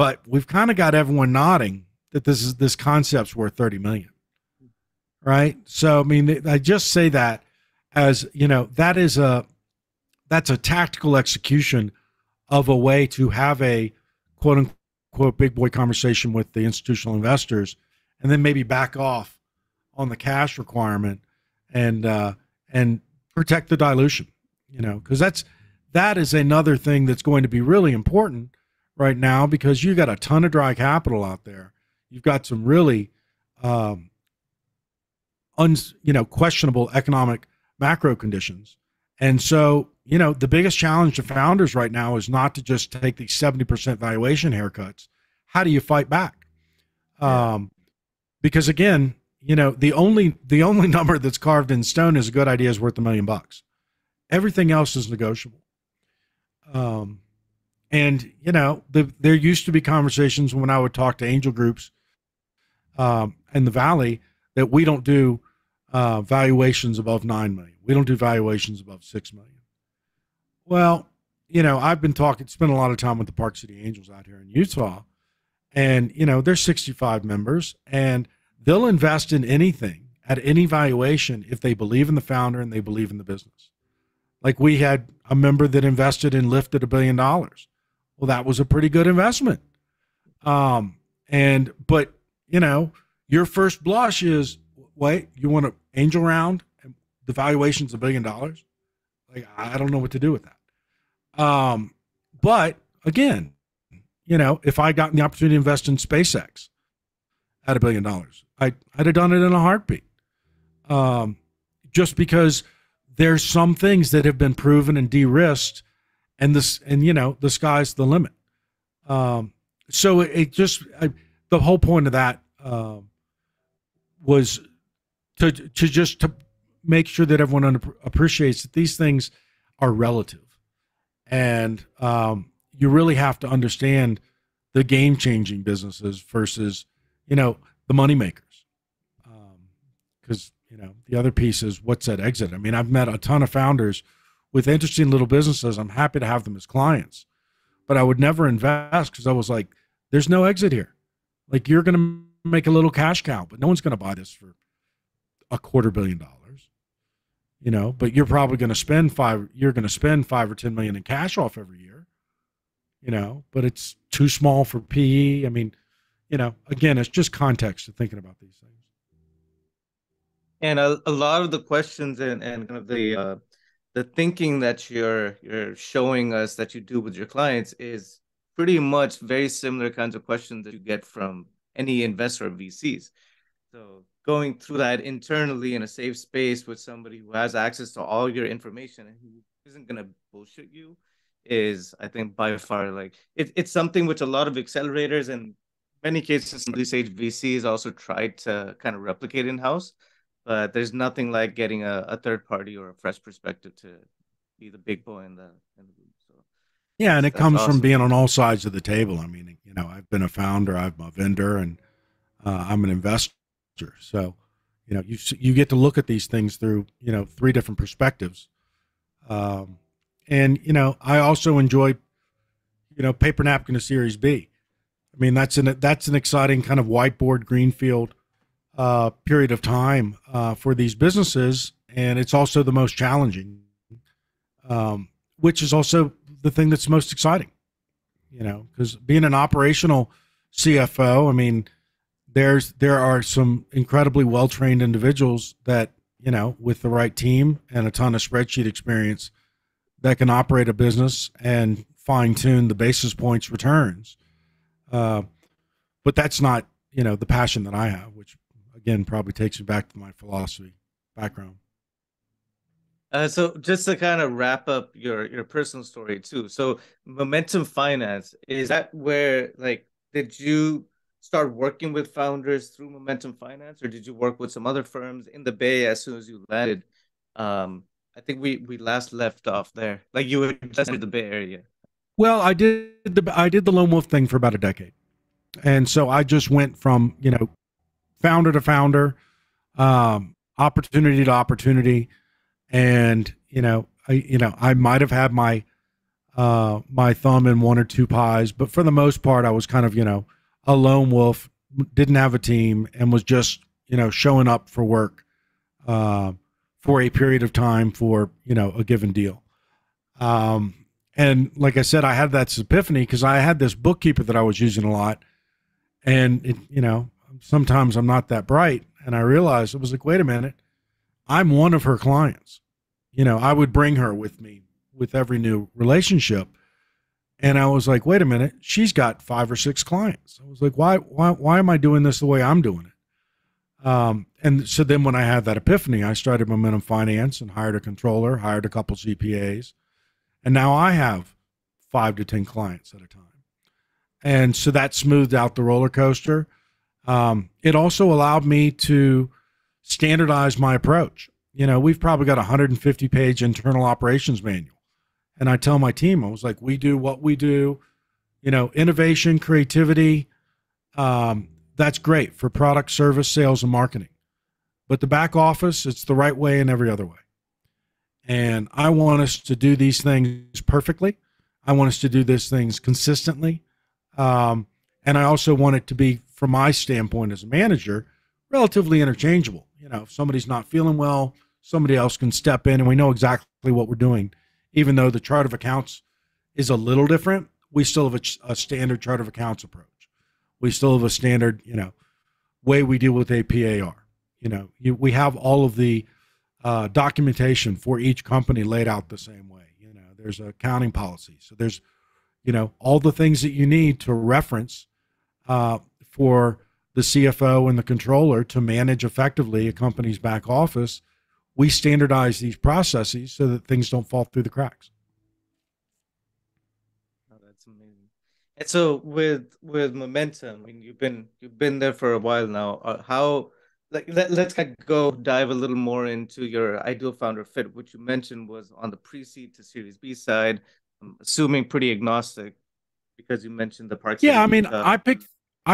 But we've kind of got everyone nodding that this is, this concept's worth $30 million, right? So I mean, I just say that as, you know, that is a, that's a tactical execution of a way to have a quote unquote big boy conversation with the institutional investors, and then maybe back off on the cash requirement and protect the dilution, you know, because that is another thing that's going to be really important right now, because you've got a ton of dry capital out there. You've got some really, questionable economic macro conditions. And so, you know, the biggest challenge to founders right now is not to just take these 70% valuation haircuts. How do you fight back? Because again, you know, the only number that's carved in stone is a good idea is worth $1 million. Everything else is negotiable. And, you know, there used to be conversations when I would talk to angel groups in the Valley that we don't do valuations above $9 million. We don't do valuations above $6 million. Well, you know, I've been talking, spent a lot of time with the Park City Angels out here in Utah, and, you know, they're 65 members, and they'll invest in anything at any valuation if they believe in the founder and they believe in the business. Like we had a member that invested in Lyft at $1 billion. Well, that was a pretty good investment. But you know, your first blush is, wait, you want an angel round and the valuation's $1 billion? Like, I don't know what to do with that. But again, you know, if I got the opportunity to invest in SpaceX at $1 billion, I'd have done it in a heartbeat. Just because there's some things that have been proven and de-risked, and this, and you know, the sky's the limit. So the whole point of that was to make sure that everyone appreciates that these things are relative, and you really have to understand the game-changing businesses versus, you know, the money makers, because. You know, the other piece is what's that exit? I mean, I've met a ton of founders with interesting little businesses. I'm happy to have them as clients, but I would never invest because I was like, there's no exit here. Like, you're going to make a little cash cow, but no one's going to buy this for $250 million, you know, but you're probably going to spend $5 or $10 million in cash off every year, you know, but it's too small for PE. I mean, you know, again, it's just context to thinking about these things. And a lot of the questions and kind of the thinking that you're showing us that you do with your clients is pretty much very similar kinds of questions that you get from any investor or VCs. So going through that internally in a safe space with somebody who has access to all your information and who isn't going to bullshit you is, I think, by far, like, it's something which a lot of accelerators and many cases in these age VCs also try to kind of replicate in-house. But there's nothing like getting a third party or a fresh perspective to be the big boy in the room. So yeah, and it comes awesome. From being on all sides of the table. I mean, you know, I've been a founder, I'm a vendor, and I'm an investor. So, you know, you get to look at these things through, you know, 3 different perspectives. And you know, I also enjoy, you know, paper napkin to Series B. I mean, that's an exciting kind of whiteboard greenfield period of time for these businesses, and it's also the most challenging, which is also the thing that's most exciting, you know, because being an operational CFO, I mean, there are some incredibly well-trained individuals that, you know, with the right team and a ton of spreadsheet experience that can operate a business and fine-tune the basis points returns, but that's not, you know, the passion that I have, which again, probably takes me back to my philosophy background. So just to kind of wrap up your personal story too. So Momentum Finance, is that where, like, did you start working with founders through Momentum Finance, or did you work with some other firms in the Bay as soon as you landed? I think we last left off there. Like, you were just in the Bay Area. Well, I did the lone wolf thing for about a decade. And so I just went from, you know, founder to founder, opportunity to opportunity, and you know, I might have had my my thumb in one or two pies. But for the most part, I was kind of, you know, a lone wolf, didn't have a team, and was just, you know, showing up for work for a period of time for, you know, a given deal. And like I said, I had that epiphany because I had this bookkeeper that I was using a lot. And, it, you know, sometimes I'm not that bright. And I realized, I was like, wait a minute, I'm one of her clients. You know, I would bring her with me with every new relationship. And I was like, wait a minute, she's got 5 or 6 clients. I was like, why am I doing this the way I'm doing it? And so then when I had that epiphany, I started Momentum Finance and hired a controller, hired a couple CPAs. And now I have 5 to 10 clients at a time. And so that smoothed out the roller coaster. It also allowed me to standardize my approach. You know, we've probably got a 150-page internal operations manual. And I tell my team, I was like, we do what we do, you know, innovation, creativity. That's great for product, service, sales, and marketing. But the back office, it's the right way and every other way. And I want us to do these things perfectly. I want us to do these things consistently. And I also want it to be, from my standpoint as a manager, relatively interchangeable. You know, if somebody's not feeling well, somebody else can step in and we know exactly what we're doing. Even though the chart of accounts is a little different, we still have a standard chart of accounts approach. We still have a standard, you know, way we deal with APAR. You know, we have all of the documentation for each company laid out the same way. You know, there's an accounting policy. So there's, you know, all the things that you need to reference for the CFO and the controller to manage effectively a company's back office. We standardize these processes so that things don't fall through the cracks. Oh, that's amazing. And so with Momentum, I mean, you've been there for a while now. How, like, let's kind of go dive a little more into your ideal founder fit, which you mentioned was on the pre-seed to Series B side. I'm assuming pretty agnostic because you mentioned the Park City. Yeah, I mean, I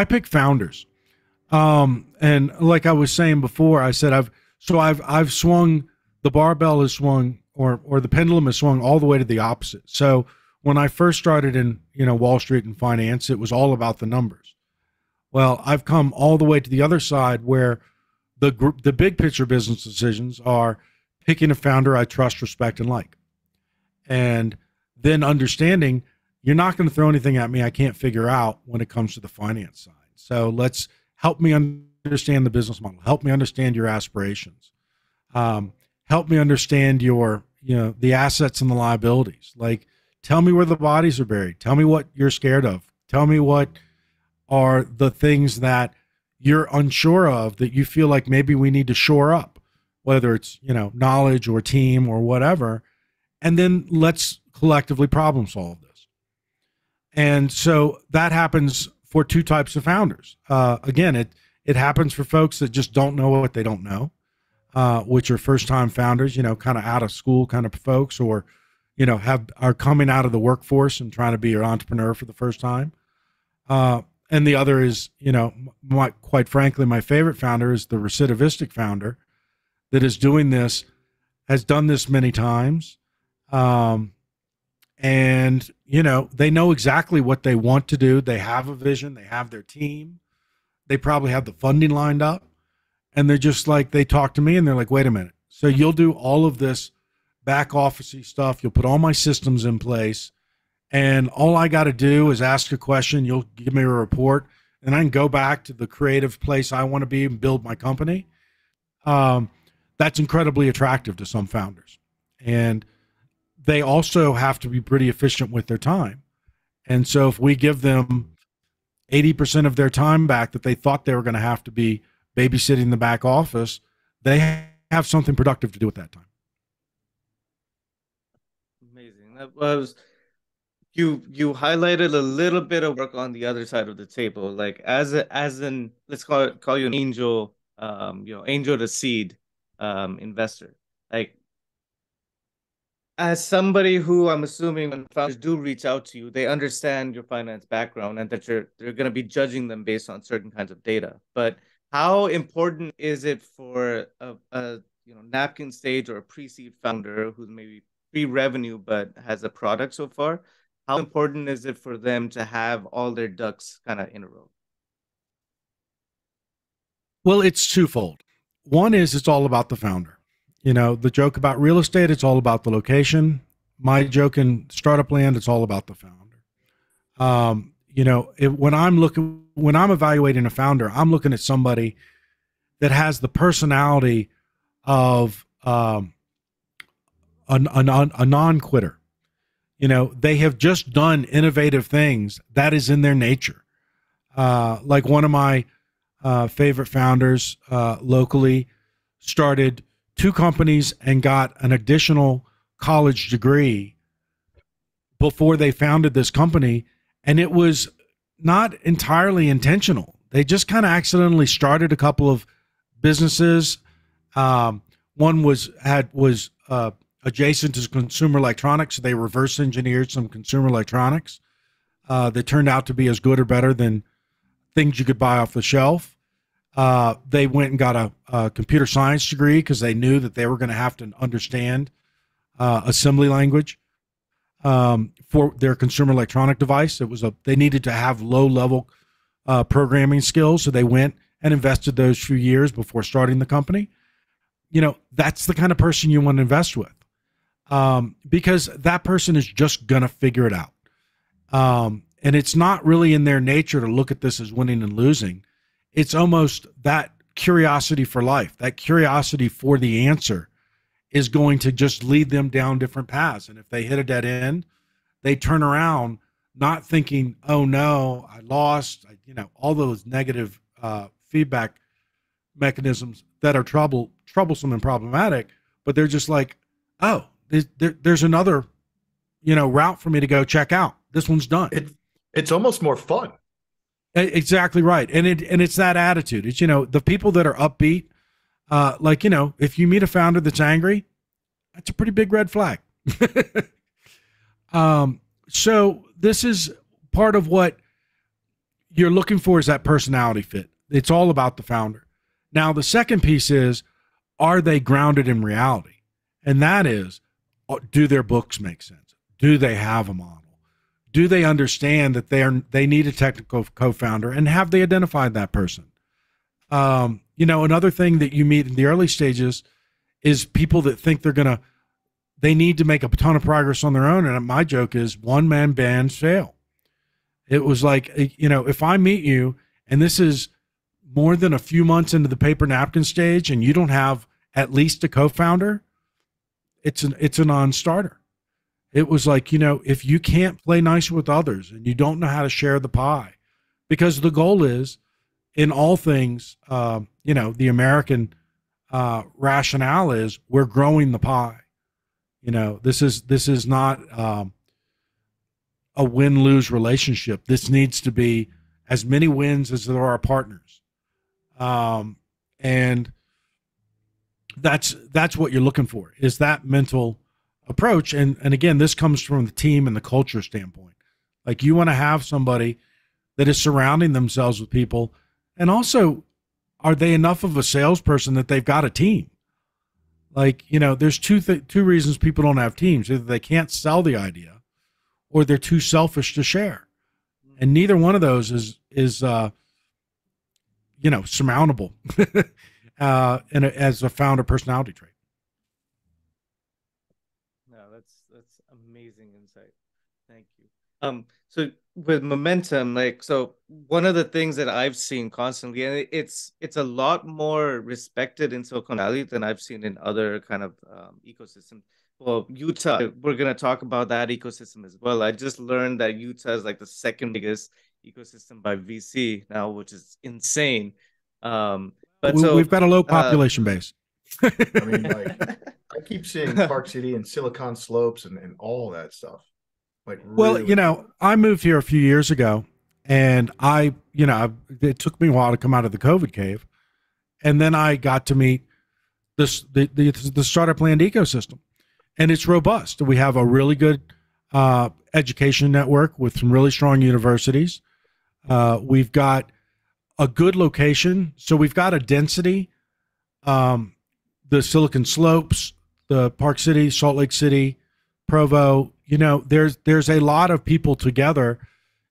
pick founders, and like I was saying before, I said I've swung, the barbell has swung, or the pendulum has swung all the way to the opposite. So when I first started in, you know, Wall Street and finance, it was all about the numbers. Well, I've come all the way to the other side where the big picture business decisions are picking a founder I trust, respect, and like, and then understanding you're not going to throw anything at me I can't figure out when it comes to the finance side. So let's help me understand the business model. Help me understand your aspirations. Help me understand your, you know, the assets and the liabilities. Like, tell me where the bodies are buried. Tell me what you're scared of. Tell me what are the things that you're unsure of that you feel like maybe we need to shore up, whether it's, you know, knowledge or team or whatever. And then let's collectively problem solve this. And so that happens for two types of founders. Again, it happens for folks that just don't know what they don't know, which are first-time founders, you know, kind of out of school kind of folks, or, you know, are coming out of the workforce and trying to be an entrepreneur for the first time. And the other is, you know, quite frankly, my favorite founder is the recidivistic founder that is doing this, has done this many times, and, you know, they know exactly what they want to do. They have a vision. They have their team. They probably have the funding lined up, and they're just like, they talk to me and they're like, wait a minute. So you'll do all of this back officey stuff. You'll put all my systems in place, and all I got to do is ask a question. You'll give me a report, and I can go back to the creative place I want to be and build my company. That's incredibly attractive to some founders, and they also have to be pretty efficient with their time. And so if we give them 80% of their time back that they thought they were going to have to be babysitting the back office, they have something productive to do with that time. Amazing. That was, you highlighted a little bit of work on the other side of the table, like as an let's call you an angel, you know, angel to seed investor. Like, as somebody who, I'm assuming when founders do reach out to you, they understand your finance background and that they're going to be judging them based on certain kinds of data. But how important is it for a you know, napkin stage or a pre-seed founder who's maybe pre-revenue but has a product so far, how important is it for them to have all their ducks kind of in a row? Well, it's twofold. One is it's all about the founder. You know, the joke about real estate, it's all about the location. My joke in startup land, it's all about the founder. You know, when I'm evaluating a founder, I'm looking at somebody that has the personality of a non-quitter. You know, they have just done innovative things. That is in their nature. Like one of my favorite founders locally started 2 companies and got an additional college degree before they founded this company. And it was not entirely intentional. They just kind of accidentally started a couple of businesses. One was adjacent to consumer electronics. They reverse engineered some consumer electronics that turned out to be as good or better than things you could buy off the shelf. They went and got a computer science degree because they knew that they were going to have to understand assembly language for their consumer electronic device. It was they needed to have low-level programming skills, so they went and invested those few years before starting the company. You know, that's the kind of person you want to invest with because that person is just going to figure it out. And it's not really in their nature to look at this as winning and losing. It's almost that curiosity for life, that curiosity for the answer is going to just lead them down different paths. And if they hit a dead end, they turn around not thinking, oh no, I lost, you know, all those negative feedback mechanisms that are troublesome and problematic, but they're just like, oh, there's another, you know, route for me to go check out. This one's done. It's almost more fun. Exactly right. And it's that attitude. It's, you know, the people that are upbeat, like, you know, if you meet a founder that's angry, that's a pretty big red flag. So this is part of what you're looking for is that personality fit. It's all about the founder. Now, the second piece is, are they grounded in reality? And that is, do their books make sense? Do they have a model? Do they understand that they need a technical co-founder, and have they identified that person? You know, another thing that you meet in the early stages is people that think they need to make a ton of progress on their own. And my joke is one man bands fail. It was like, you know, if I meet you and this is more than a few months into the paper napkin stage and you don't have at least a co-founder, it's a non-starter. It was like, you know, if you can't play nice with others and you don't know how to share the pie, because the goal is in all things, you know, the American rationale is we're growing the pie. You know, this is not a win-lose relationship. This needs to be as many wins as there are partners. And that's what you're looking for, is that mental approach. And again, this comes from the team and the culture standpoint. Like, you want to have somebody that is surrounding themselves with people. And also, are they enough of a salesperson that they've got a team? Like, you know, there's two reasons people don't have teams. Either they can't sell the idea, or they're too selfish to share. And neither one of those is you know, surmountable as a founder personality trait. That's amazing insight. Thank you. So with Momentum, like, so one of the things that I've seen constantly, and it's a lot more respected in Silicon Valley than I've seen in other kind of ecosystems. Well, Utah, we're going to talk about that ecosystem as well. I just learned that Utah is like the 2nd biggest ecosystem by VC now, which is insane. But we've got a low population base. I mean, like, I keep seeing Park City and Silicon Slopes and all that stuff. Like, really, well, you know, I moved here a few years ago, and you know, it took me a while to come out of the COVID cave, and then I got to meet the startup land ecosystem, and it's robust. We have a really good education network with some really strong universities. We've got a good location, so we've got a density. The Silicon Slopes, the Park City, Salt Lake City, Provo, you know, there's a lot of people together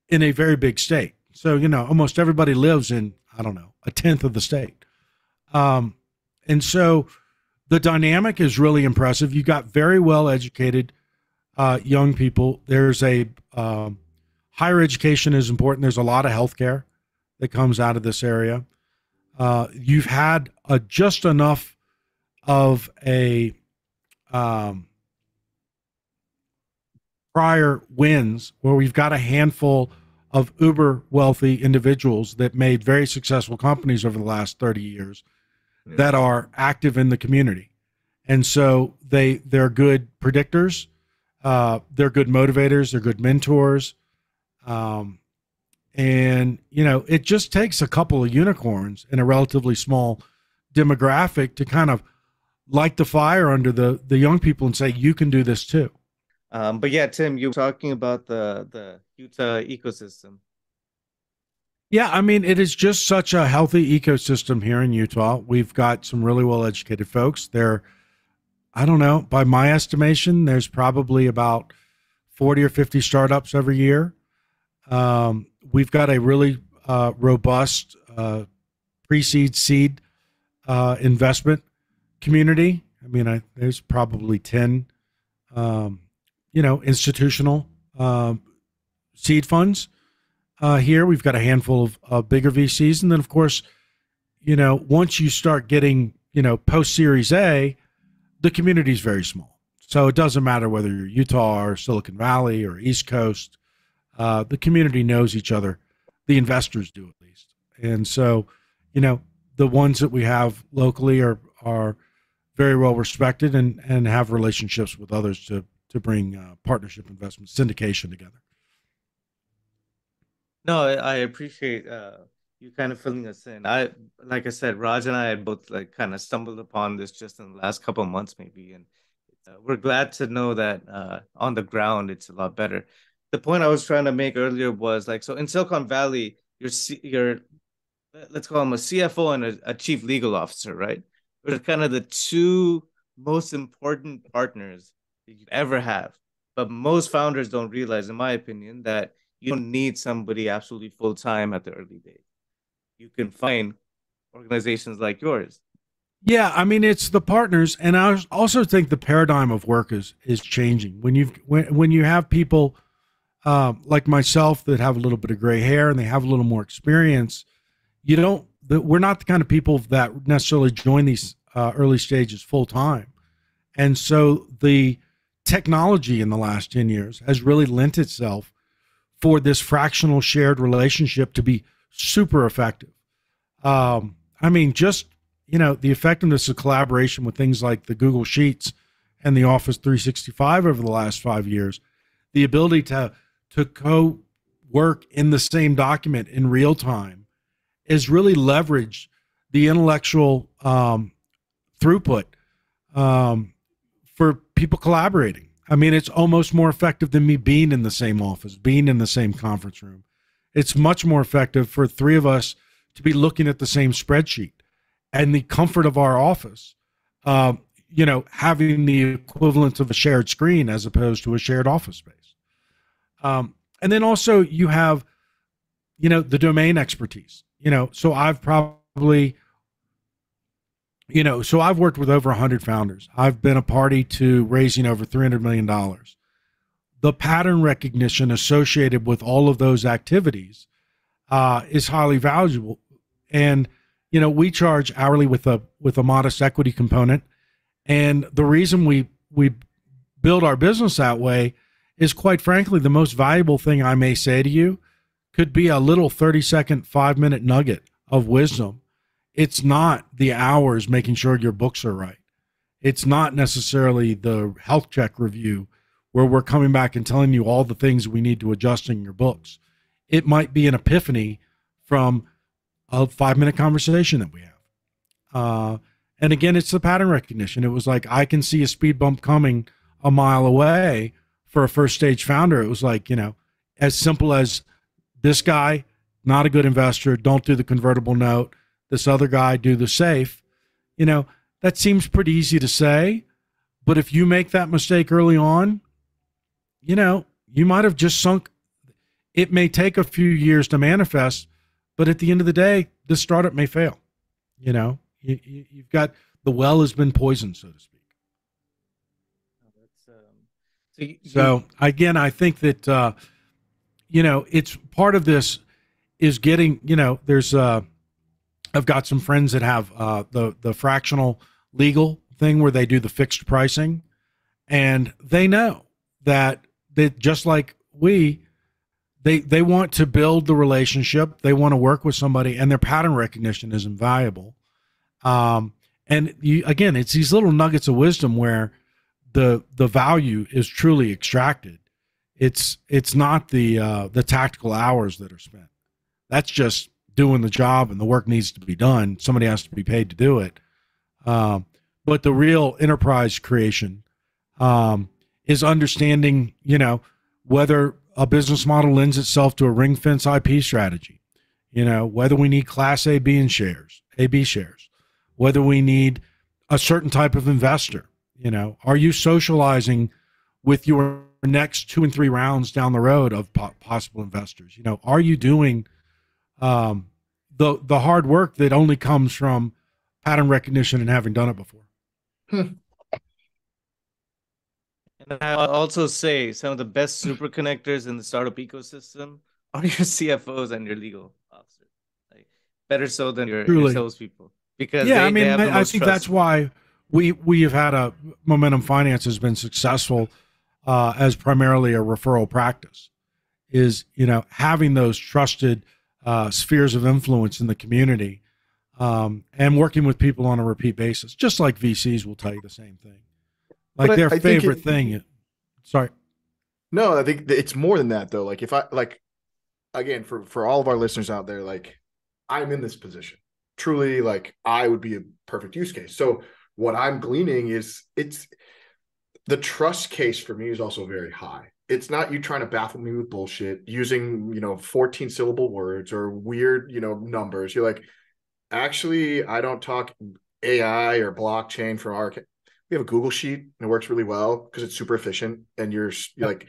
in a very big state. So, you know, almost everybody lives in, I don't know, 1/10 of the state. And so the dynamic is really impressive. You've got very well-educated young people. There's a higher education is important. There's a lot of healthcare that comes out of this area. You've had just enough of a prior wins where we've got a handful of uber wealthy individuals that made very successful companies over the last 30 years that are active in the community. And so they're good predictors, they're good motivators, they're good mentors. And, you know, it just takes a couple of unicorns in a relatively small demographic to kind of light the fire under the young people and say, you can do this too. But yeah, Tim, you were talking about the Utah ecosystem. Yeah, I mean, it is just such a healthy ecosystem here in Utah. We've got some really well-educated folks. There, I don't know, by my estimation, there's probably about 40 or 50 startups every year. We've got a really robust pre-seed, seed investment community. I mean, there's probably 10, you know, institutional seed funds here. We've got a handful of bigger VCs. And then, of course, you know, once you start getting, you know, post-Series A, the community is very small. So it doesn't matter whether you're Utah or Silicon Valley or East Coast. The community knows each other. The investors do, at least. And so, you know, the ones that we have locally are very well respected and have relationships with others to bring partnership investment syndication together. No, I appreciate you kind of filling us in. Like I said, Raj and I had both like kind of stumbled upon this just in the last couple of months maybe. And we're glad to know that on the ground, it's a lot better. The point I was trying to make earlier was like, so in Silicon Valley, you're let's call him a CFO and a chief legal officer, right? They're kind of the two most important partners that you ever have. But most founders don't realize, in my opinion, that you don't need somebody absolutely full-time at the early days. You can find organizations like yours. Yeah, I mean, it's the partners. And I also think the paradigm of work is changing. When you have people like myself that have a little bit of gray hair and they have a little more experience, you don't, we're not the kind of people that necessarily join these early stages full time. And so the technology in the last 10 years has really lent itself for this fractional shared relationship to be super effective. I mean, just, you know, the effectiveness of collaboration with things like the Google Sheets and the Office 365 over the last 5 years, the ability to co-work in the same document in real time is really leveraged the intellectual throughput for people collaborating. I mean, it's almost more effective than me being in the same office, being in the same conference room. It's much more effective for three of us to be looking at the same spreadsheet and the comfort of our office, you know, having the equivalent of a shared screen as opposed to a shared office space. And then also you have, you know, the domain expertise, you know, so I've probably, you know, so I've worked with over 100 founders. I've been a party to raising over $300 million. The pattern recognition associated with all of those activities is highly valuable. And, you know, we charge hourly with a modest equity component. And the reason we build our business that way is, quite frankly, the most valuable thing I may say to you could be a little 30-second, 5-minute nugget of wisdom. It's not the hours making sure your books are right. It's not necessarily the health check review where we're coming back and telling you all the things we need to adjust in your books. It might be an epiphany from a 5-minute conversation that we have. And again, it's the pattern recognition. It was like, I can see a speed bump coming a mile away for a first stage founder. It was like, you know, as simple as this guy, not a good investor, don't do the convertible note. This other guy, do the SAFE. You know, that seems pretty easy to say, but if you make that mistake early on, you know, you might have just sunk. It may take a few years to manifest, but at the end of the day, this startup may fail. You know, you've got, the well has been poisoned, so to speak. Oh, that's, so again, I think that, you know, it's part of this is getting, you know, there's, I've got some friends that have the fractional legal thing where they do the fixed pricing, and they know that they, just like we, they want to build the relationship, they want to work with somebody, and their pattern recognition is invaluable. And you, again, it's these little nuggets of wisdom where the value is truly extracted. It's not the tactical hours that are spent. That's just doing the job, and the work needs to be done. Somebody has to be paid to do it. But the real enterprise creation is understanding, you know, whether a business model lends itself to a ring fence IP strategy, you know, whether we need class A, B and shares, AB shares, whether we need a certain type of investor. You know, are you socializing with your next 2 and 3 rounds down the road of possible investors? You know, are you doing the hard work that only comes from pattern recognition and having done it before? And I'll also say some of the best super connectors in the startup ecosystem are your CFOs and your legal officers. Like, better so than your salespeople. Because yeah, I mean, I think that's why we have had a Momentum Finance has been successful as primarily a referral practice, is, you know, having those trusted spheres of influence in the community, and working with people on a repeat basis, just like VCs will tell you the same thing. Like, but their favorite thing. Sorry. No, I think it's more than that though. Like, if I, like, again, for all of our listeners out there, like, I'm in this position. Truly, like, I would be a perfect use case. So what I'm gleaning is, it's the trust case for me is also very high. It's not you trying to baffle me with bullshit using, you know, 14 syllable words or weird, you know, numbers. You're like, actually, I don't talk AI or blockchain for our, we have a Google sheet and it works really well because it's super efficient. And you're like,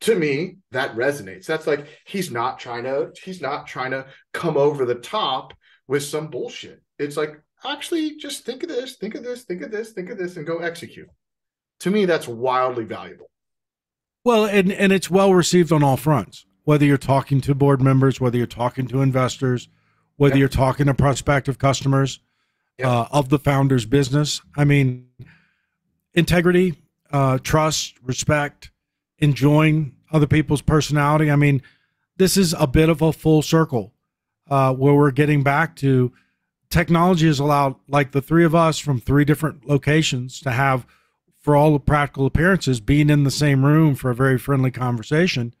to me, that resonates. That's like, he's not trying to come over the top with some bullshit. It's like, actually just think of this, think of this, think of this, think of this, and go execute. To me, that's wildly valuable. Well, and it's well received on all fronts, whether you're talking to board members, whether you're talking to investors, whether you're talking to prospective customers of the founder's business. I mean, integrity, trust, respect, enjoying other people's personality. I mean, this is a bit of a full circle where we're getting back to technology has allowed, like, the three of us from 3 different locations to have, for all the practical appearances, being in the same room for a very friendly conversation.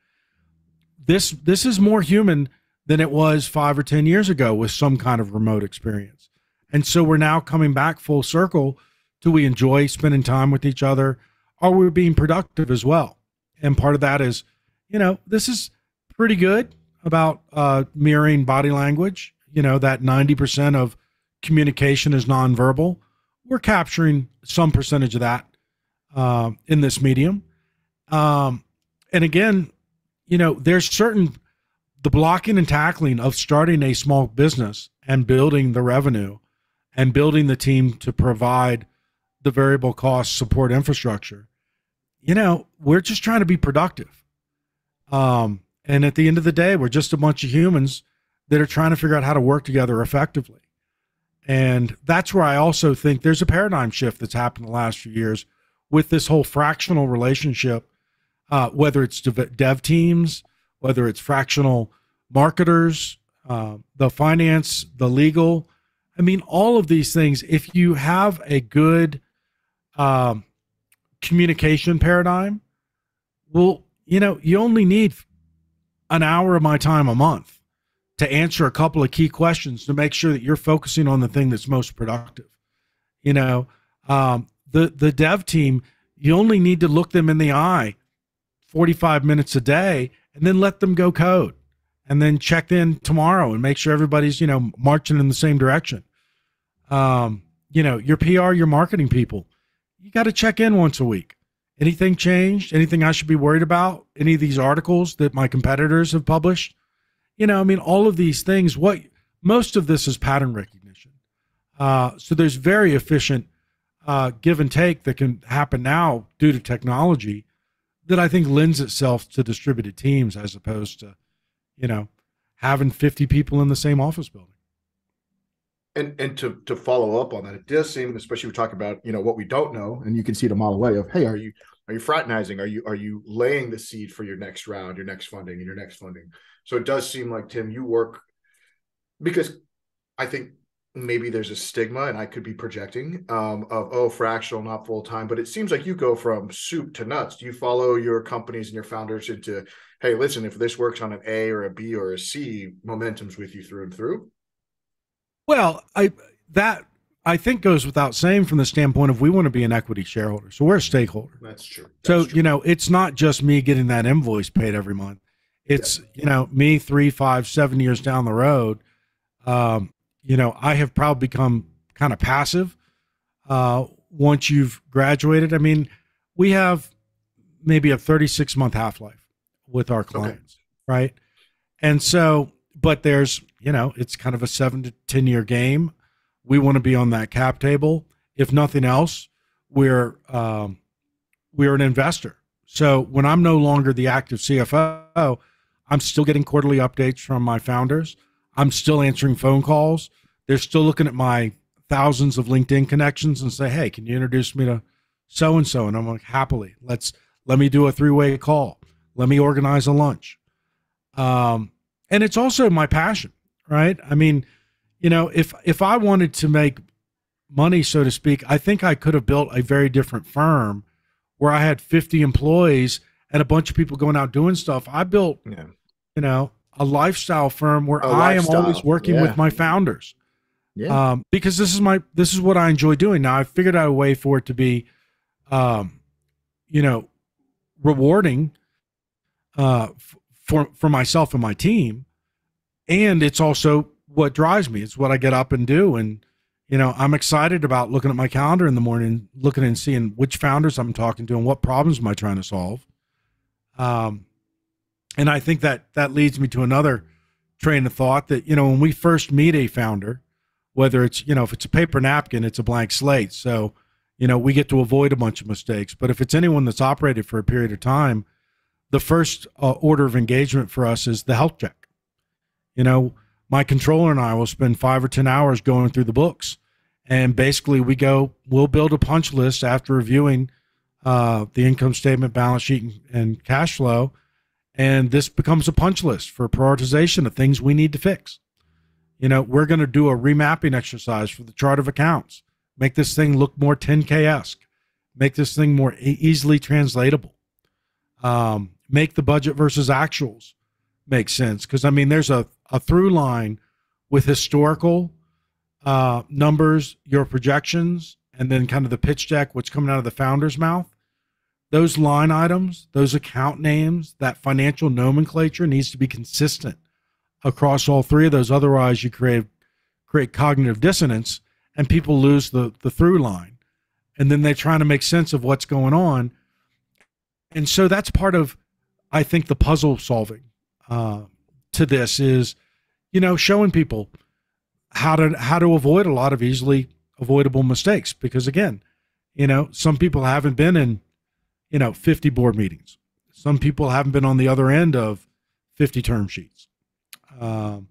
This is more human than it was 5 or 10 years ago with some kind of remote experience. And so we're now coming back full circle to, we enjoy spending time with each other. Are we being productive as well? And part of that is, you know, this is pretty good about mirroring body language. You know, that 90% of communication is nonverbal. We're capturing some percentage of that in this medium. And again, you know, there's certain, the blocking and tackling of starting a small business and building the revenue and building the team to provide the variable cost support infrastructure. You know, we're just trying to be productive. And at the end of the day, we're just a bunch of humans that are trying to figure out how to work together effectively. And that's where I also think there's a paradigm shift that's happened in the last few years with this whole fractional relationship, whether it's dev teams, whether it's fractional marketers, the finance, the legal. I mean, all of these things, if you have a good communication paradigm, well, you know, you only need an hour of my time a month to answer a couple of key questions to make sure that you're focusing on the thing that's most productive. You know, the dev team, you only need to look them in the eye 45 minutes a day, and then let them go code, and then check in tomorrow and make sure everybody's, you know, marching in the same direction. You know, your PR, your marketing people, you got to check in once a week Anything changed? Anything I should be worried about? Any of these articles that my competitors have published? You know, I mean, all of these things, what most of this is pattern recognition. So there's very efficient give and take that can happen now due to technology that I think lends itself to distributed teams as opposed to, you know, having 50 people in the same office building. And to follow up on that, it does seem, especially we talk about, you know, what we don't know, and you can see the Model A of, hey, are you fraternizing? Are you laying the seed for your next round, your next funding, and your next funding? So it does seem like, Tim, you work, because I think maybe there's a stigma, and I could be projecting, of, oh, fractional, not full time, but it seems like you go from soup to nuts. Do you follow your companies and your founders into, hey, listen, if this works on an A or a B or a C, Momentum's with you through and through? Well, I think goes without saying from the standpoint of we want to be an equity shareholder. So we're a stakeholder. That's true. That's true. You know, it's not just me getting that invoice paid every month. It's, you know, me 3, 5, 7 years down the road. You know, I have probably become kind of passive once you've graduated. I mean, we have maybe a 36-month half-life with our clients, right? And so, but there's, you know, it's kind of a 7- to 10-year game. We want to be on that cap table. If nothing else, we're an investor. So when I'm no longer the active CFO, I'm still getting quarterly updates from my founders. I'm still answering phone calls. They're still looking at my thousands of LinkedIn connections and say, hey, can you introduce me to so-and-so? And I'm like, happily, let me do a 3-way call. Let me organize a lunch. And it's also my passion, right? I mean, you know, if I wanted to make money, so to speak, I think I could have built a very different firm where I had 50 employees and a bunch of people going out doing stuff. I built, you know, a lifestyle firm where I am always working with my founders, because this is what I enjoy doing. Now I've figured out a way for it to be, you know, rewarding for myself and my team, and it's also what drives me. It's what I get up and do, and you know, I'm excited about looking at my calendar in the morning, looking and seeing which founders I'm talking to and what problems am I trying to solve. And I think that leads me to another train of thought that, you know, when we first meet a founder, whether it's, you know, if it's a paper napkin, it's a blank slate. So, you know, we get to avoid a bunch of mistakes. But if it's anyone that's operated for a period of time, the first order of engagement for us is the health check. You know, my controller and I will spend 5 or 10 hours going through the books. And basically we'll build a punch list after reviewing the income statement, balance sheet, and cash flow. And this becomes a punch list for prioritization of things we need to fix. You know, we're going to do a remapping exercise for the chart of accounts, make this thing look more 10K-esque, make this thing more easily translatable. Make the budget versus actuals make sense. Because, I mean, there's a through line with historical numbers, your projections, and then kind of the pitch deck, what's coming out of the founder's mouth. Those line items, those account names, that financial nomenclature needs to be consistent across all three of those. Otherwise, you create cognitive dissonance and people lose the through line. And then they're trying to make sense of what's going on. And so that's part of, I think, the puzzle solving to this is, you know, showing people how to avoid a lot of easily avoidable mistakes. Because again, you know, some people haven't been in, you know, 50 board meetings. Some people haven't been on the other end of 50 term sheets. You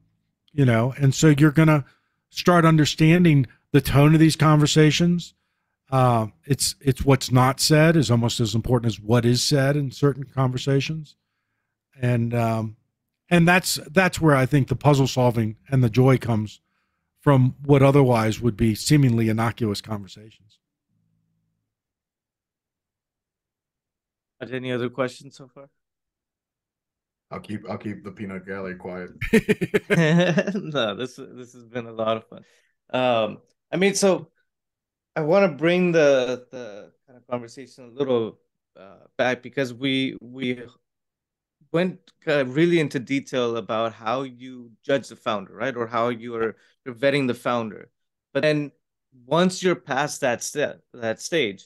know, and so you're going to start understanding the tone of these conversations. It's what's not said is almost as important as what is said in certain conversations. And that's where I think the puzzle solving and the joy comes from what otherwise would be seemingly innocuous conversations. Any other questions so far? I'll keep the peanut gallery quiet. No, this has been a lot of fun. I mean, so I want to bring the kind of conversation a little back, because we went kind of really into detail about how you judge the founder, right, or how you're vetting the founder. But then once you're past that stage.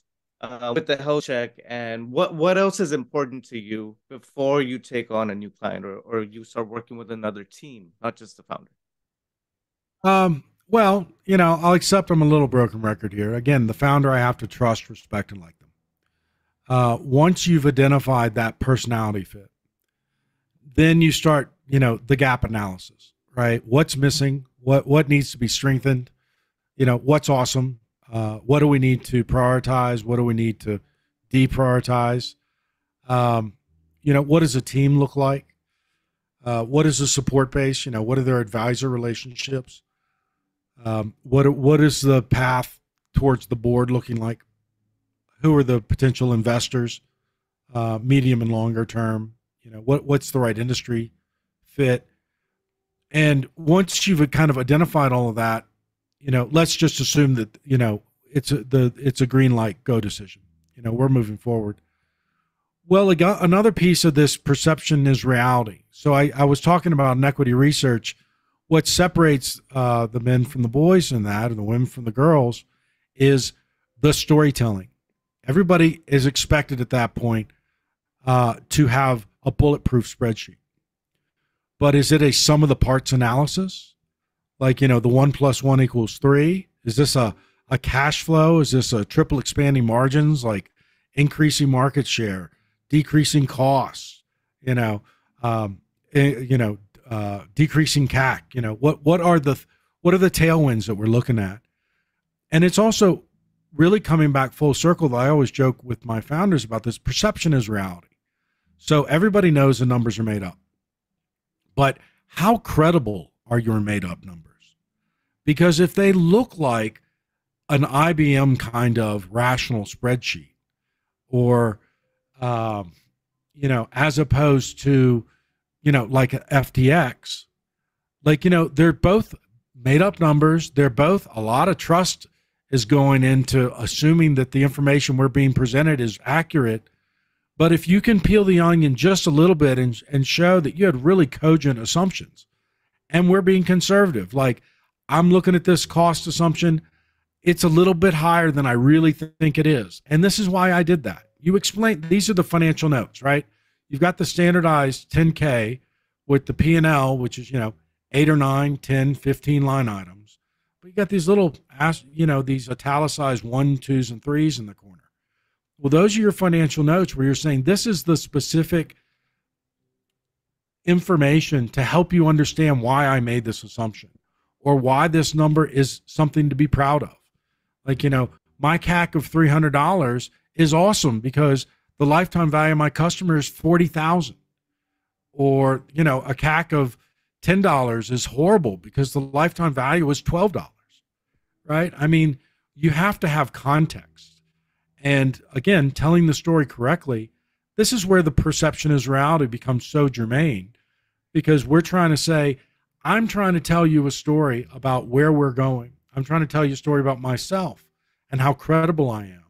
with the health check, and what else is important to you before you take on a new client or you start working with another team, not just the founder? Well, you know, I'll accept I'm a little broken record here. Again, the founder, I have to trust, respect, and like them. Once you've identified that personality fit, then you start, you know, the gap analysis, right? What's missing? What needs to be strengthened? You know, what's awesome? What do we need to prioritize? What do we need to deprioritize? You know, what does a team look like? What is the support base? You know, what are their advisor relationships? What is the path towards the board looking like? Who are the potential investors, medium and longer term? You know, what's the right industry fit? And once you've kind of identified all of that, you know, let's just assume that, you know, it's a green light, go decision. You know, we're moving forward. Well, another piece of this perception is reality. So I was talking about in equity research, what separates the men from the boys in that, and the women from the girls, is the storytelling. Everybody is expected at that point to have a bulletproof spreadsheet. But is it a sum of the parts analysis? Like, you know, the 1 + 1 = 3. Is this a cash flow? Is this a triple expanding margins, like increasing market share, decreasing costs, decreasing CAC? You know, what are the tailwinds that we're looking at? And it's also really coming back full circle that I always joke with my founders about this: perception is reality. So everybody knows the numbers are made up, but how credible are your made up numbers? Because if they look like an IBM kind of rational spreadsheet, or, you know, as opposed to, you know, like FTX, like, you know, they're both made up numbers. They're both, a lot of trust is going into assuming that the information we're being presented is accurate. But if you can peel the onion just a little bit and show that you had really cogent assumptions, and we're being conservative, like, I'm looking at this cost assumption. It's a little bit higher than I really think it is. And this is why I did that. You explain, these are the financial notes, right? You've got the standardized 10K with the P&L, which is, you know, 8 or 9, 10, 15 line items. But you got these little, you know, these italicized 1, 2s, and 3s in the corner. Well, those are your financial notes where you're saying this is the specific information to help you understand why I made this assumption, or why this number is something to be proud of. Like, you know, my CAC of $300 is awesome because the lifetime value of my customer is $40,000. Or, you know, a CAC of $10 is horrible because the lifetime value is $12, right? I mean, you have to have context. And again, telling the story correctly, this is where the perception is reality becomes so germane, because we're trying to say, I'm trying to tell you a story about where we're going. I'm trying to tell you a story about myself and how credible I am.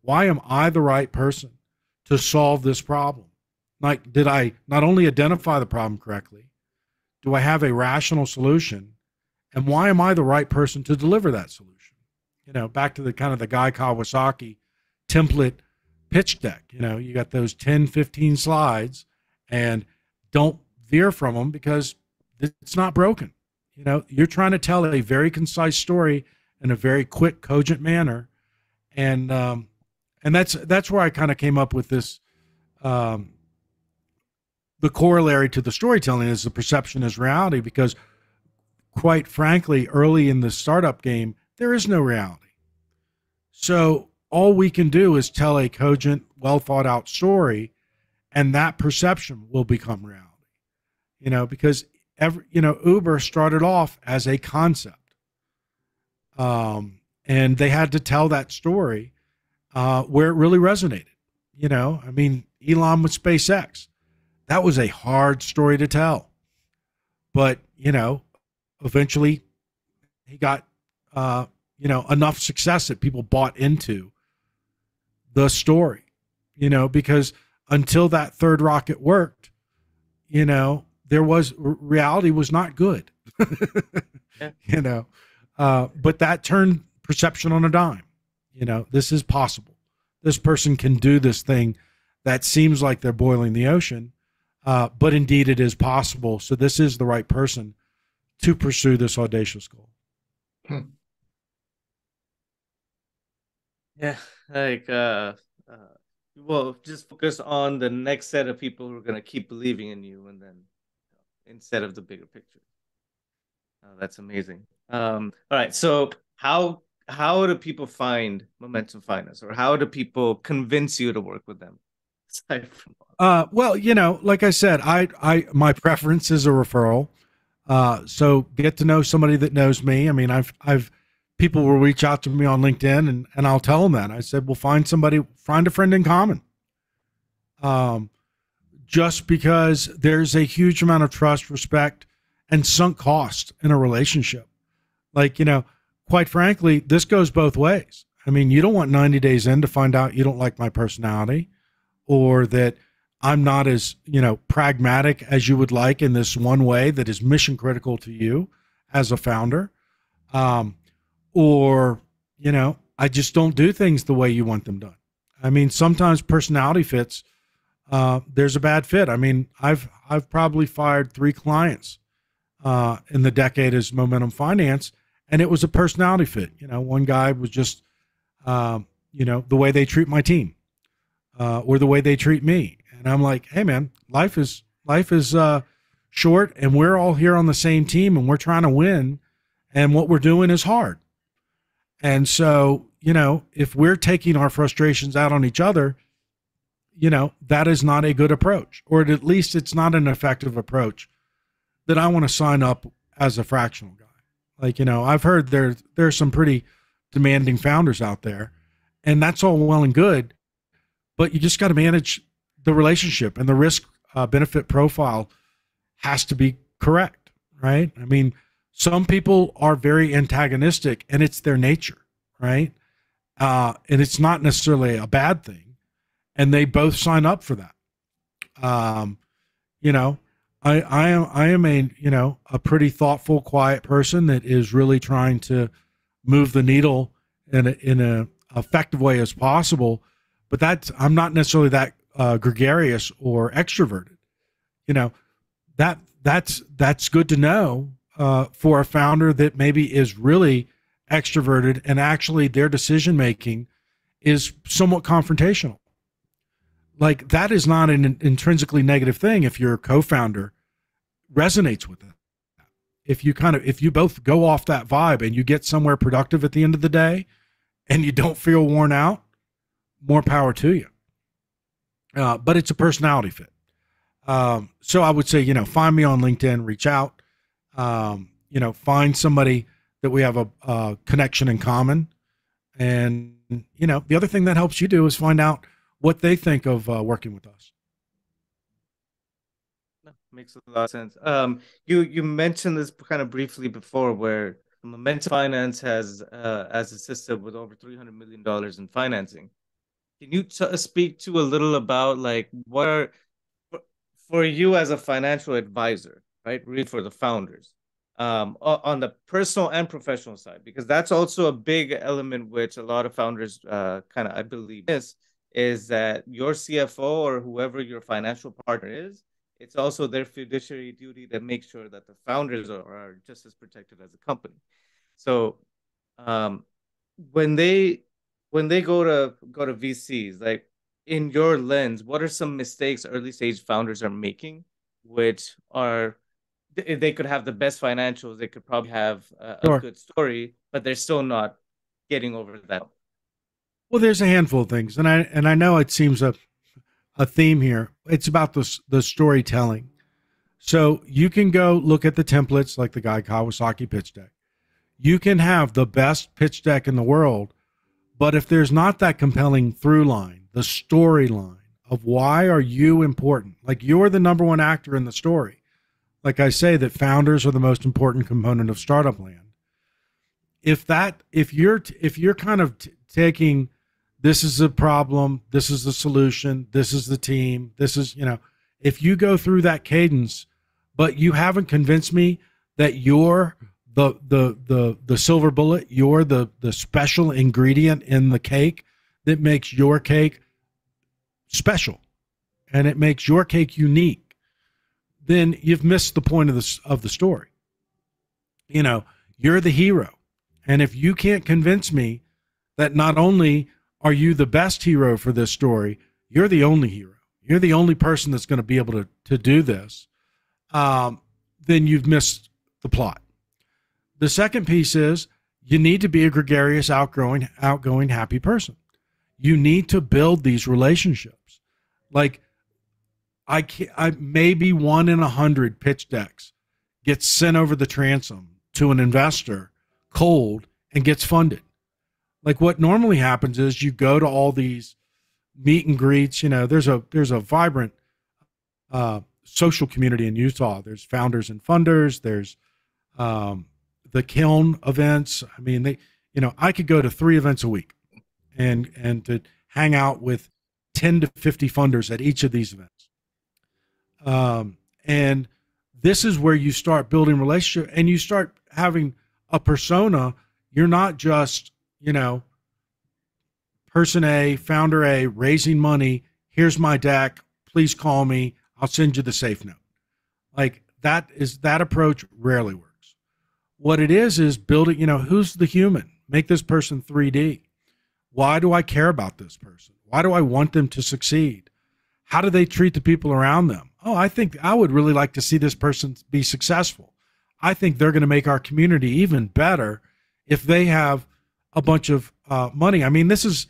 Why am I the right person to solve this problem? Like, did I not only identify the problem correctly, do I have a rational solution? And why am I the right person to deliver that solution? You know, back to the kind of the Guy Kawasaki template pitch deck. You know, you got those 10, 15 slides, and don't veer from them because it's not broken. You know, you're trying to tell a very concise story in a very quick, cogent manner. And that's where I kind of came up with this. The corollary to the storytelling is the perception is reality, because quite frankly, early in the startup game, there is no reality. So all we can do is tell a cogent, well thought out story, and that perception will become reality, you know, because you know, Uber started off as a concept, and they had to tell that story where it really resonated. You know, I mean, Elon with SpaceX, that was a hard story to tell, but, you know, eventually he got, you know, enough success that people bought into the story, you know, because until that third rocket worked, you know, there was, reality was not good, yeah. You know, but that turned perception on a dime. You know, this is possible. this person can do this thing that seems like they're boiling the ocean, but indeed it is possible. So this is the right person to pursue this audacious goal. Hmm. Yeah, like, well, just focus on the next set of people who are going to keep believing in you, and then instead of the bigger picture. Oh, that's amazing. All right. So how do people find Momentum Finance, or how do people convince you to work with them? Well, you know, like I said, my preference is a referral. So get to know somebody that knows me. I mean, people will reach out to me on LinkedIn, and I'll tell them that. I said, well, find a friend in common. Just because there's a huge amount of trust, respect, and sunk cost in a relationship. Like, you know, quite frankly, this goes both ways. I mean, you don't want 90 days in to find out you don't like my personality, or that I'm not as, you know, pragmatic as you would like in this one way that is mission critical to you as a founder. Or, you know, I just don't do things the way you want them done. I mean, sometimes personality fits, there's a bad fit. I mean, I've probably fired 3 clients in the decade as Momentum Finance, and it was a personality fit. You know, one guy was just, you know, the way they treat my team, or the way they treat me. And I'm like, hey man, life is short, and we're all here on the same team, and we're trying to win, and what we're doing is hard. And so, you know, if we're taking our frustrations out on each other, you know, that is not a good approach, or at least it's not an effective approach that I want to sign up as a fractional guy. Like, you know, I've heard there are some pretty demanding founders out there, and that's all well and good, but you just got to manage the relationship, and the risk benefit profile has to be correct, right? I mean, some people are very antagonistic, and it's their nature, right? And it's not necessarily a bad thing, and they both sign up for that. You know, I am a, you know, a pretty thoughtful, quiet person that is really trying to move the needle in a effective way as possible, but that's, I'm not necessarily that gregarious or extroverted. You know, that's good to know. For a founder that maybe is really extroverted, and actually their decision making is somewhat confrontational. Like, that is not an intrinsically negative thing if your co-founder resonates with it. If you both go off that vibe and you get somewhere productive at the end of the day, and you don't feel worn out, more power to you. But it's a personality fit. So I would say, you know, find me on LinkedIn, reach out. You know, find somebody that we have a connection in common. And, you know, the other thing that helps you do is find out what they think of working with us. That makes a lot of sense. You mentioned this kind of briefly before, where Momentum Finance has as assisted with over $300 million in financing. Can you speak to a little about, like, what are, for you as a financial advisor, right, really for the founders, on the personal and professional side, because that's also a big element which a lot of founders kind of, I believe, is that your CFO or whoever your financial partner is, it's also their fiduciary duty to make sure that the founders are just as protected as the company. So when they go to VCs, like, in your lens, what are some mistakes early stage founders are making, which are, they could have the best financials, they could probably have a good story, but they're still not getting over that? Well, there's a handful of things, and I know it seems a theme here. It's about the storytelling. So you can go look at the templates, like the Guy Kawasaki pitch deck. You can have the best pitch deck in the world, but if there's not that compelling through line, the storyline of why are you important, like, you're the number one actor in the story. Like I say, that founders are the most important component of startup land. If you're kind of taking, this is the problem, this is the solution, this is the team, this is, you know, if you go through that cadence, but you haven't convinced me that you're the silver bullet, you're the special ingredient in the cake that makes your cake special and it makes your cake unique, then you've missed the point of the story. You know, you're the hero. And if you can't convince me that not only are you the best hero for this story, you're the only hero, you're the only person that's going to be able to do this, then you've missed the plot. The second piece is you need to be a gregarious, outgoing, happy person. You need to build these relationships. Like maybe 1 in 100 pitch decks gets sent over the transom to an investor cold and gets funded. Like what normally happens is you go to all these meet and greets. You know, there's a vibrant social community in Utah. There's founders and funders. There's the Kiln events. I mean, I could go to 3 events a week and to hang out with 10 to 50 funders at each of these events. And this is where you start building relationship and you start having a persona. You're not just, you know, person A, founder A, raising money. Here's my deck. Please call me. I'll send you the safe note. Like that approach rarely works. What it is building, you know, who's the human? Make this person 3D. Why do I care about this person? Why do I want them to succeed? How do they treat the people around them? Oh, I think I would really like to see this person be successful. I think they're going to make our community even better if they have a bunch of money. I mean, this is,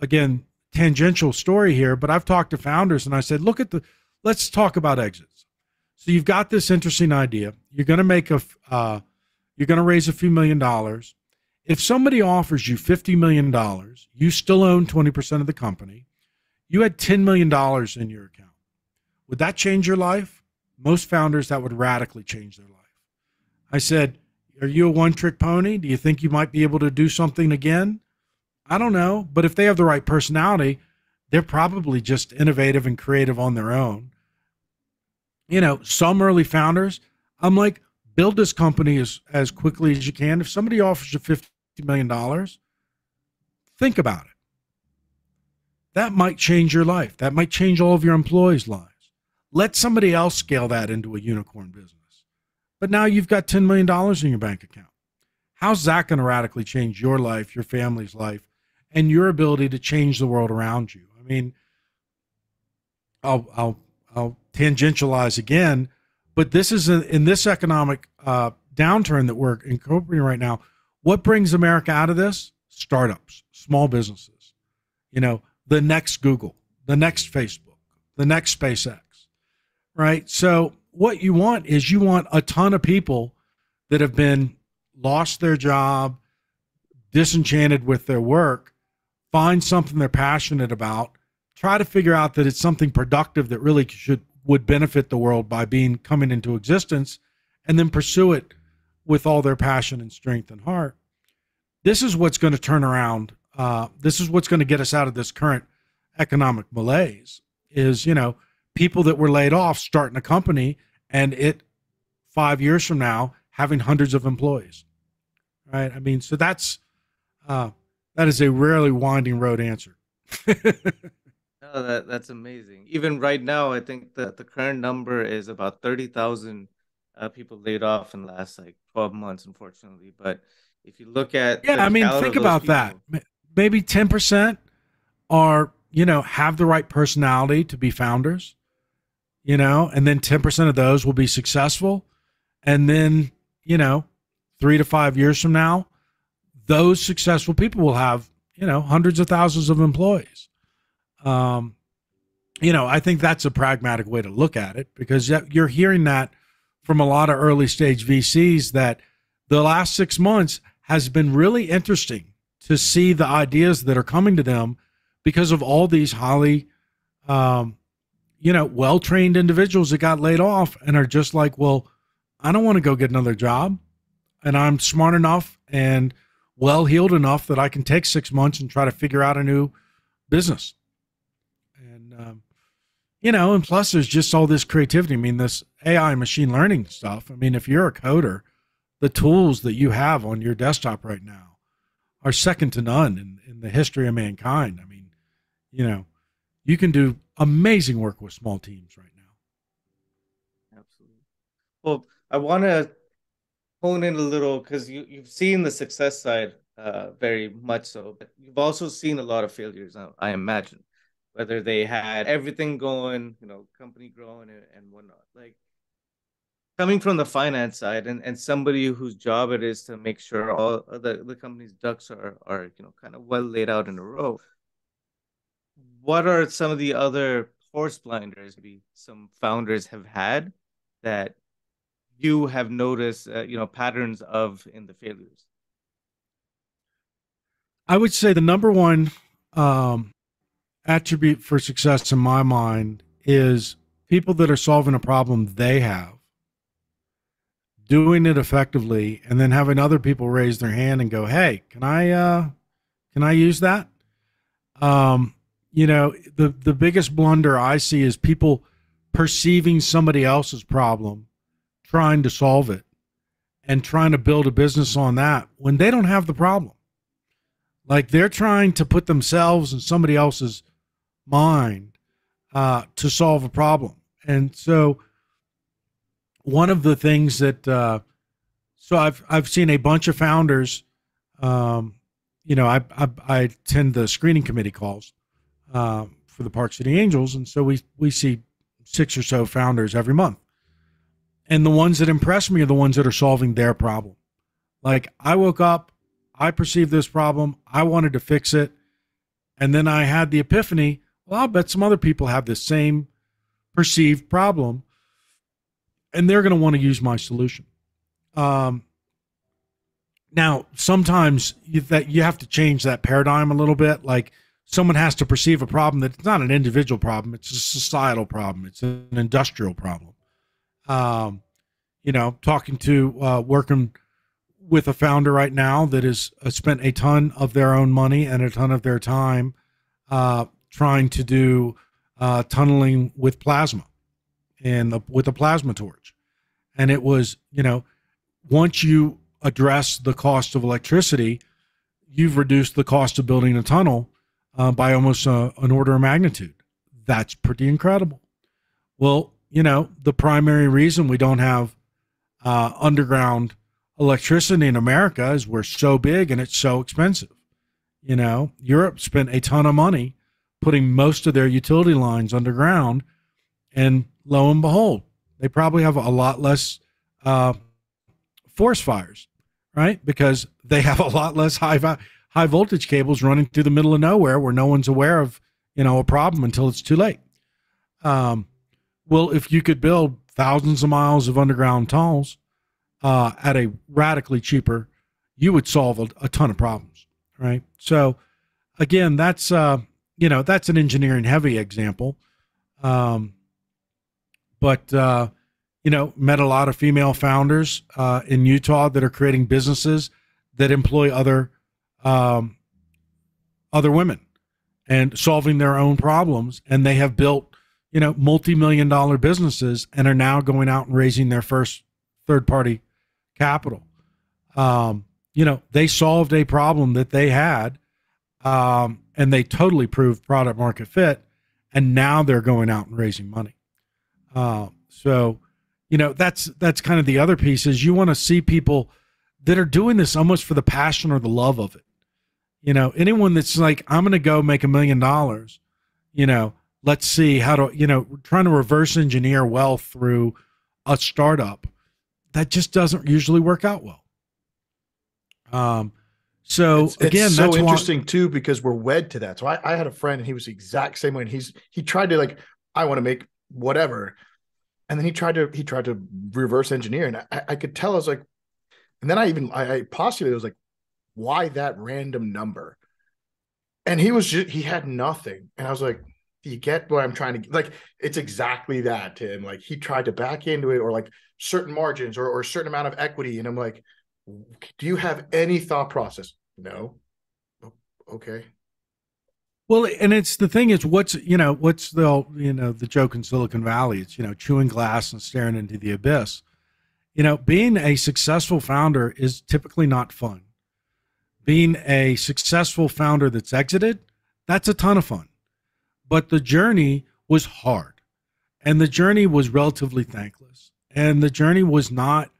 again, tangential story here, but I've talked to founders and I said, let's talk about exits. So you've got this interesting idea. You're going to you're going to raise a few $1 million. If somebody offers you $50 million, you still own 20% of the company. You had $10 million in your account. Would that change your life? Most founders, that would radically change their life. I said, are you a one-trick pony? Do you think you might be able to do something again? I don't know, but if they have the right personality, they're probably just innovative and creative on their own. You know, some early founders, I'm like, build this company as quickly as you can. If somebody offers you $50 million, think about it. That might change your life. That might change all of your employees' lives. Let somebody else scale that into a unicorn business. But now you've got $10 million in your bank account. How's that going to radically change your life, your family's life, and your ability to change the world around you? I mean, I'll tangentialize again, but this is in this economic downturn that we're incorporating right now. What brings America out of this? Startups, small businesses, you know, the next Google, the next Facebook, the next SpaceX, right? So what you want is you want a ton of people that have been lost their job, disenchanted with their work, find something they're passionate about, try to figure out that it's something productive that really would benefit the world by coming into existence, and then pursue it with all their passion and strength and heart. This is what's going to turn around. This is what's going to get us out of this current economic malaise is, you know, people that were laid off starting a company and it 5 years from now having hundreds of employees, right? I mean, so that's, that is a rarely winding road answer. No, that's amazing. Even right now, I think that the current number is about 30,000 people laid off in the last like 12 months, unfortunately. But if you look at, yeah, I mean, think about that. Maybe 10% are, you know, have the right personality to be founders, you know, and then 10% of those will be successful. And then, you know, 3 to 5 years from now, those successful people will have, you know, hundreds of thousands of employees. You know, I think that's a pragmatic way to look at it, because you're hearing that from a lot of early stage VCs that the last 6 months has been really interesting to see the ideas that are coming to them because of all these highly, you know, well-trained individuals that got laid off and are just like, well, I don't want to go get another job, and I'm smart enough and well-heeled enough that I can take 6 months and try to figure out a new business. And, you know, and plus there's just all this creativity. I mean, this AI machine learning stuff. I mean, if you're a coder, the tools that you have on your desktop right now are second to none in the history of mankind. I mean, you know, you can do amazing work with small teams right now. Absolutely. Well, I want to hone in a little, because you've seen the success side very much so, but you've also seen a lot of failures, I imagine, whether they had everything going, you know, company growing and whatnot. Like, coming from the finance side and somebody whose job it is to make sure all the company's ducks are, you know, kind of well laid out in a row, what are some of the other horse blinders maybe some founders have had that you have noticed, you know, patterns of in the failures? I would say the number one attribute for success in my mind is people that are solving a problem they have, doing it effectively, and then having other people raise their hand and go, "Hey, can I use that?" You know, the biggest blunder I see is people perceiving somebody else's problem, trying to solve it, and trying to build a business on that when they don't have the problem. Like, they're trying to put themselves in somebody else's mind to solve a problem. And so one of the things that, so I've seen a bunch of founders, you know, I attend the screening committee calls for the Park City Angels. And so we see 6 or so founders every month. And the ones that impress me are the ones that are solving their problem. Like, I woke up, I perceived this problem, I wanted to fix it. And then I had the epiphany, well, I'll bet some other people have the same perceived problem, and they're going to want to use my solution. Now, sometimes you have to change that paradigm a little bit. Like, someone has to perceive a problem that's not an individual problem. It's a societal problem. It's an industrial problem. You know, talking to, working with a founder right now that has spent a ton of their own money and a ton of their time trying to do tunneling with plasma and with a plasma torch. And it was, you know, once you address the cost of electricity, you've reduced the cost of building a tunnel by almost an order of magnitude. That's pretty incredible. Well, you know, the primary reason we don't have underground electricity in America is we're so big and it's so expensive. You know, Europe spent a ton of money putting most of their utility lines underground, and lo and behold, they probably have a lot less forest fires, right? Because they have a lot less high voltage cables running through the middle of nowhere where no one's aware of, you know, a problem until it's too late. Well, if you could build thousands of miles of underground tunnels at a radically cheaper, you would solve a ton of problems, right? So again, that's, you know, that's an engineering heavy example. But you know, met a lot of female founders in Utah that are creating businesses that employ other women and solving their own problems. And they have built, you know, multi-million-dollar businesses and are now going out and raising their first third-party capital. You know, they solved a problem that they had, and they totally proved product market fit. And now they're going out and raising money. So, you know, that's kind of the other piece, is you want to see people that are doing this almost for the passion or the love of it. You know, anyone that's like, I'm going to go make $1 million, you know, let's see how to, you know, trying to reverse engineer wealth through a startup, that just doesn't usually work out well. So it's, again, it's so that's interesting too, because we're wed to that. So I had a friend and he was the exact same way. And he tried to, like, I want to make whatever. And then he tried to reverse engineer. And I could tell, I was like, and then I postulated, I was like, why that random number? And he was just, he had nothing. And I was like, do you get what I'm trying to, like, it's exactly that to him. Like, he tried to back into it, or like certain margins or a certain amount of equity. And I'm like, do you have any thought process? No. Okay. Well, and it's the thing is, what's the, you know, the joke in Silicon Valley, it's, you know, chewing glass and staring into the abyss. You know, being a successful founder is typically not fun. being a successful founder that's exited, that's a ton of fun. But the journey was hard, and the journey was relatively thankless, and the journey was not,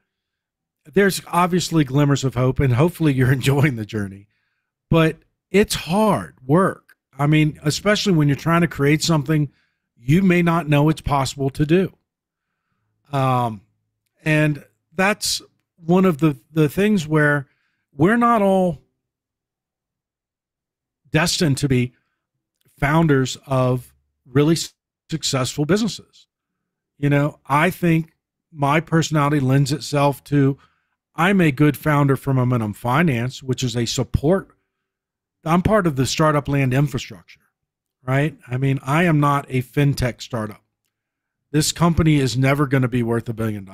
there's obviously glimmers of hope, and hopefully you're enjoying the journey, but it's hard work. I mean, especially when you're trying to create something you may not know it's possible to do. And that's one of the things where we're not all destined to be founders of really successful businesses. You know, I think my personality lends itself to, I'm a good founder for Momentum Finance, which is a support. I'm part of the startup land infrastructure, right? I mean, I am not a fintech startup. This company is never going to be worth $1 billion,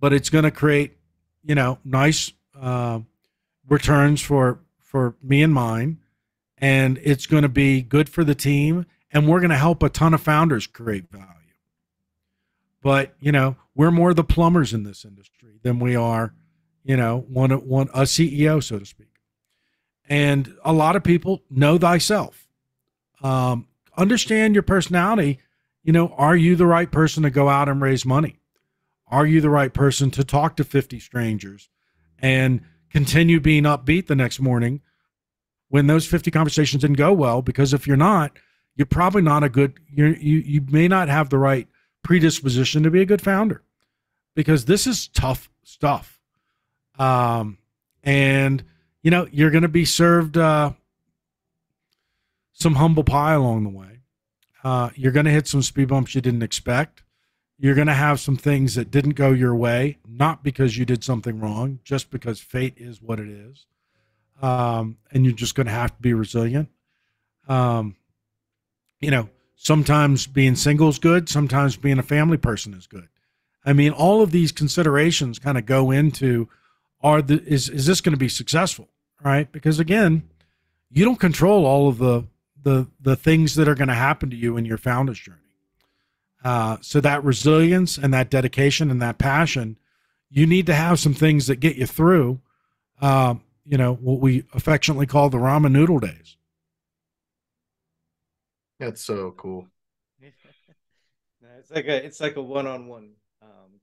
but it's going to create, you know, nice returns for me and mine, and it's going to be good for the team, and we're going to help a ton of founders create value. But, you know, we're more the plumbers in this industry than we are, you know, a CEO, so to speak. And a lot of people, know thyself. Understand your personality. You know, are you the right person to go out and raise money? Are you the right person to talk to 50 strangers and continue being upbeat the next morning when those 50 conversations didn't go well? Because if you're not, you're probably not a good, you may not have the right predisposition to be a good founder, because this is tough stuff. And, you know, you're going to be served some humble pie along the way. You're going to hit some speed bumps you didn't expect. You're going to have some things that didn't go your way, not because you did something wrong, just because fate is what it is. And you're just going to have to be resilient. You know, sometimes being single is good. Sometimes being a family person is good. I mean, all of these considerations kind of go into, is this going to be successful, right? Because again, you don't control all of the things that are going to happen to you in your founder's journey. So that resilience and that dedication and that passion, you need to have some things that get you through, you know, what we affectionately call the ramen noodle days. That's so cool. No, it's like a one-on-one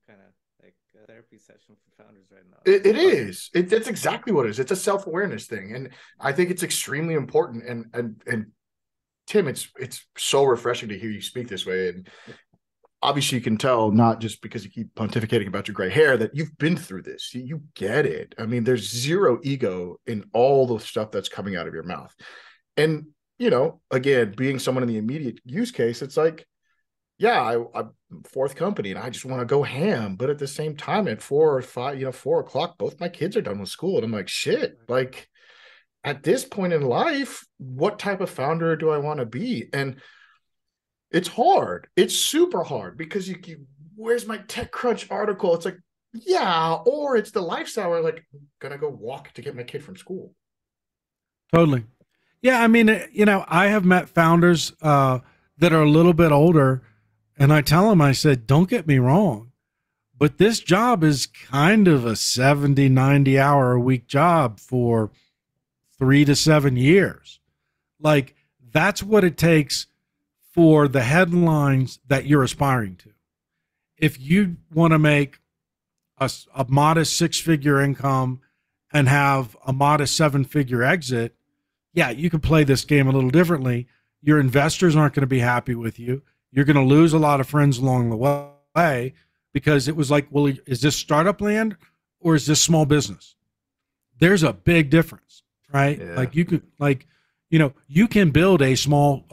kind of like a therapy session for founders right now. It is. That's exactly what it is. It's a self-awareness thing. And I think it's extremely important. And Tim, it's so refreshing to hear you speak this way. And obviously you can tell, not just because you keep pontificating about your gray hair, that you've been through this. You get it. I mean, there's zero ego in all the stuff that's coming out of your mouth. And, you know, again, being someone in the immediate use case, it's like, yeah, I'm fourth company and I just want to go ham. But at the same time, at 4 or 5, you know, 4 o'clock, both my kids are done with school. And I'm like, shit, like at this point in life, what type of founder do I want to be? And it's hard. It's super hard because you keep, where's my TechCrunch article? It's like, yeah, or it's the lifestyle where like, I'm going to go walk to get my kid from school. Totally. Yeah, I mean, you know, I have met founders that are a little bit older, and I tell them, I said, don't get me wrong, but this job is kind of a 70, 90-hour-a-week job for 3 to 7 years. Like, that's what it takes for the headlines that you're aspiring to. If you want to make a modest six-figure income and have a modest seven-figure exit, yeah, you can play this game a little differently. Your investors aren't going to be happy with you. You're going to lose a lot of friends along the way, because it was like, well, is this startup land or is this small business? There's a big difference, right? Yeah. Like you could, like, you know, you can build a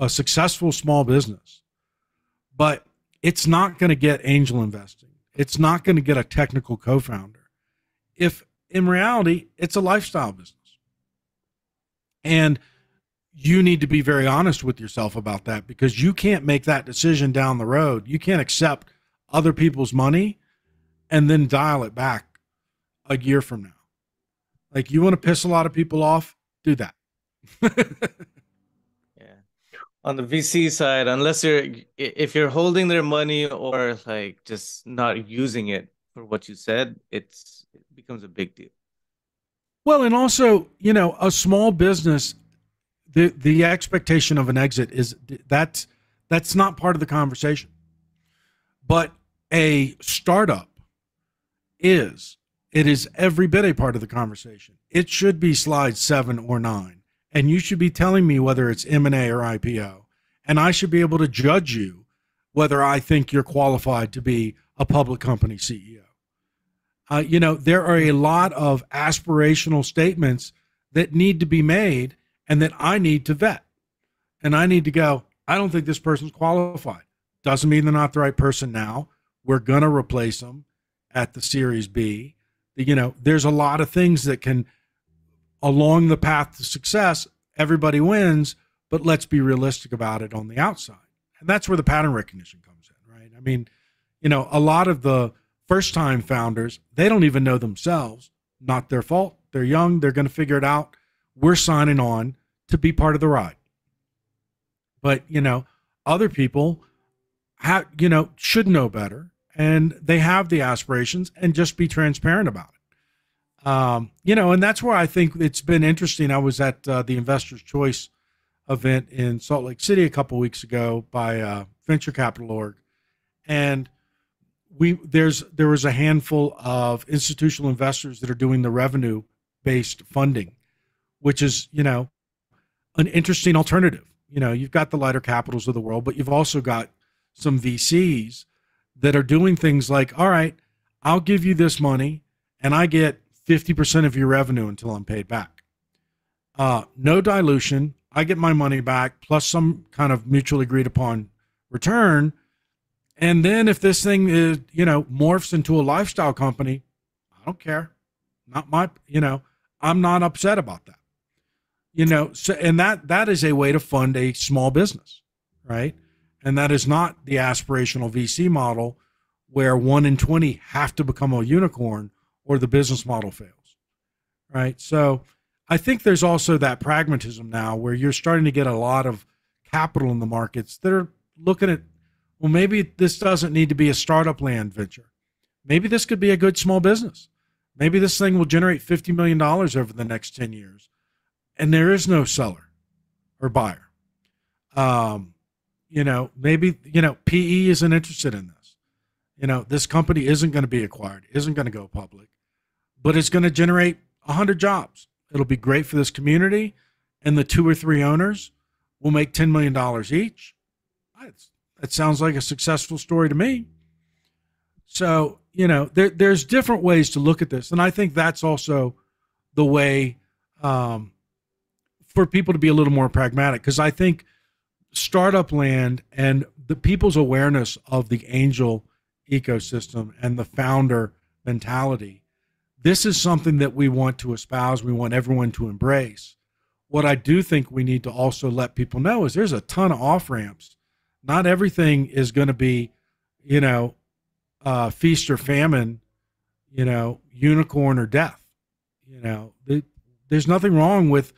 successful small business, but it's not going to get angel investing. It's not going to get a technical co-founder. If in reality, it's a lifestyle business. And you need to be very honest with yourself about that, because you can't make that decision down the road. You can't accept other people's money and then dial it back a year from now. Like, you want to piss a lot of people off, do that. Yeah. On the VC side, unless if you're holding their money or like just not using it for what you said, it becomes a big deal. Well, and also, you know, a small business, the expectation of an exit is that's not part of the conversation. But a startup is. It is every bit a part of the conversation. It should be slide 7 or 9, and you should be telling me whether it's M&A or IPO, and I should be able to judge you whether I think you're qualified to be a public company CEO. You know, there are a lot of aspirational statements that need to be made and that I need to vet. And I need to go, I don't think this person's qualified. Doesn't mean they're not the right person now. We're going to replace them at the Series B. You know, there's a lot of things that can, along the path to success, everybody wins, but let's be realistic about it on the outside. And that's where the pattern recognition comes in, right? I mean, you know, a lot of the first-time founders, they don't even know themselves. Not their fault. They're young. They're going to figure it out. We're signing on to be part of the ride. But, you know, other people, you know, should know better. And they have the aspirations, and just be transparent about it. You know, and that's where I think it's been interesting. I was at the Investor's Choice event in Salt Lake City a couple weeks ago by Venture Capital Org, and there was a handful of institutional investors that are doing the revenue-based funding, which is, you know, an interesting alternative. You know, you've got the lighter capitals of the world, but you've also got some VCs that are doing things like, all right, I'll give you this money and I get 50% of your revenue until I'm paid back. No dilution. I get my money back plus some kind of mutually agreed upon return. And then if this thing is, you know, morphs into a lifestyle company, I don't care. Not my, you know, I'm not upset about that. You know, so, and that is a way to fund a small business, right? And that is not the aspirational VC model where 1 in 20 have to become a unicorn or the business model fails, right? So I think there's also that pragmatism now where you're starting to get a lot of capital in the markets that are looking at, well, maybe this doesn't need to be a startup land venture. Maybe this could be a good small business. Maybe this thing will generate $50 million over the next 10 years, and there is no seller or buyer. You know, maybe, you know, PE isn't interested in this. You know, this company isn't going to be acquired, isn't going to go public, but it's going to generate 100 jobs. It'll be great for this community, and the 2 or 3 owners will make $10 million each. That sounds like a successful story to me. So, you know, there's different ways to look at this, and I think that's also the way for people to be a little more pragmatic, because I think startup land and the people's awareness of the angel ecosystem and the founder mentality, this is something that we want to espouse. We want everyone to embrace. What I do think we need to also let people know is there's a ton of off-ramps. Not everything is going to be, you know, feast or famine, you know, unicorn or death. You know, there's nothing wrong with,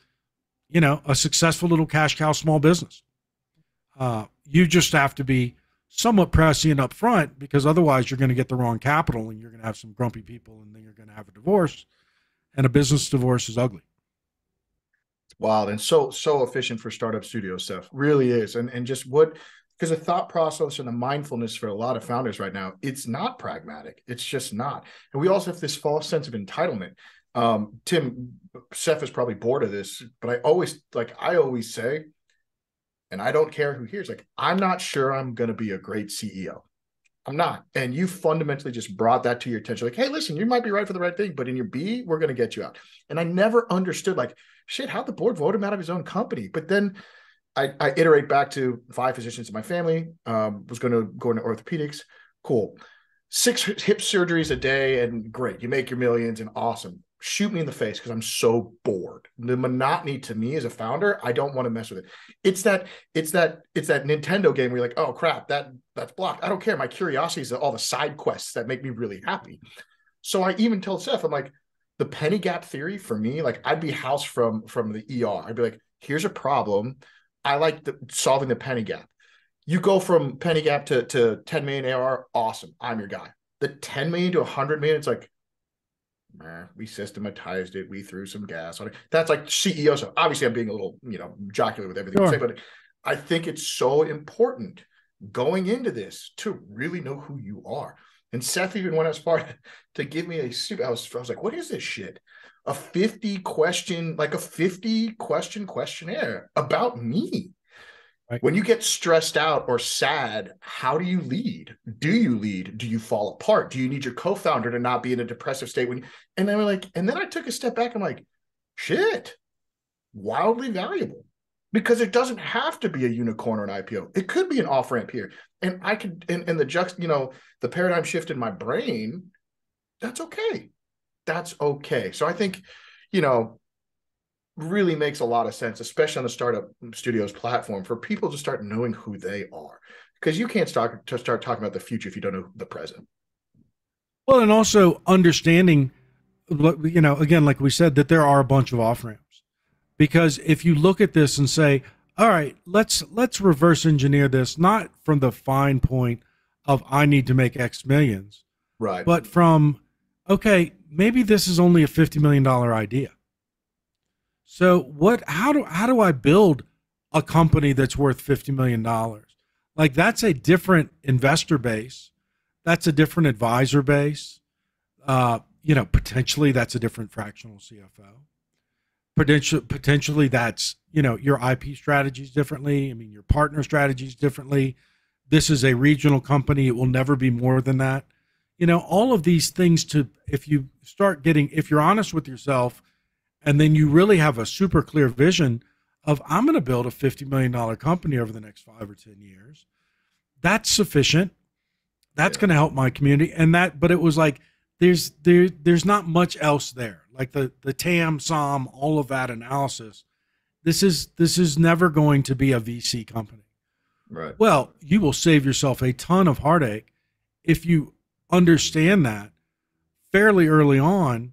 you know, a successful little cash cow small business. You just have to be somewhat pressy and upfront, because otherwise you're going to get the wrong capital and you're going to have some grumpy people, and then you're going to have a divorce, and a business divorce is ugly. Wow. And so efficient for startup studio stuff, really is. And just what, because the thought process and the mindfulness for a lot of founders right now, it's not pragmatic. It's just not. And we also have this false sense of entitlement. Tim, Seth is probably bored of this, but I always say, and I don't care who hears, like, I'm not sure I'm going to be a great CEO. I'm not. And you fundamentally just brought that to your attention. Like, hey, listen, you might be right for the right thing, but in your B, we're going to get you out. And I never understood, like, shit, how'd the board vote him out of his own company? But then I iterate back to 5 physicians in my family, was going to go into orthopedics. Cool. 6 hip surgeries a day, and great. You make your millions, and awesome. Shoot me in the face, because I'm so bored. The monotony to me as a founder, I don't want to mess with it. It's that Nintendo game where you're like, oh crap, that's blocked. I don't care. My curiosity is all the side quests that make me really happy. So I even tell Seth, I'm like, the penny gap theory for me, like, I'd be housed from the ER. I'd be like, here's a problem. I like solving the penny gap. You go from penny gap to 10 million ARR, awesome. I'm your guy. The 10 million to 100 million, it's like, We systematized it. We threw some gas on it. That's like CEO stuff. Obviously, I'm being a little, jocular with everything I say, but I think it's so important going into this to really know who you are. And Seth even went as far to give me a super. I was like, what is this shit? A 50-question questionnaire about me. Right. When you get stressed out or sad, how do you lead? Do you lead? Do you fall apart? Do you need your co-founder to not be in a depressive state? And then I took a step back. I'm like, shit, wildly valuable. Because it doesn't have to be a unicorn or an IPO. It could be an off-ramp here. And I could, and the the paradigm shift in my brain, that's okay. That's okay. So I think, really makes a lot of sense, especially on the Startup Studios platform, for people to start knowing who they are. Because you can't start talking about the future if you don't know the present. Well, and also understanding, again, like we said, that there are a bunch of off-ramps. Because if you look at this and say, all right, let's reverse engineer this, not from the fine point of I need to make X millions, right? But from, okay, maybe this is only a $50 million idea. So how do I build a company that's worth $50 million? Like, that's a different investor base. That's a different advisor base. Potentially that's a different fractional CFO. Potentially that's, your IP strategies differently. I mean, your partner strategies differently. This is a regional company. It will never be more than that. All of these things if you're honest with yourself, and then you really have a super clear vision of, I'm going to build a $50 million company over the next 5 or 10 years. That's sufficient. That's going to help my community. But it was like, there's not much else there. Like the TAM, SOM, all of that analysis. This is never going to be a VC company. Right. Well, you will save yourself a ton of heartache if you understand that fairly early on,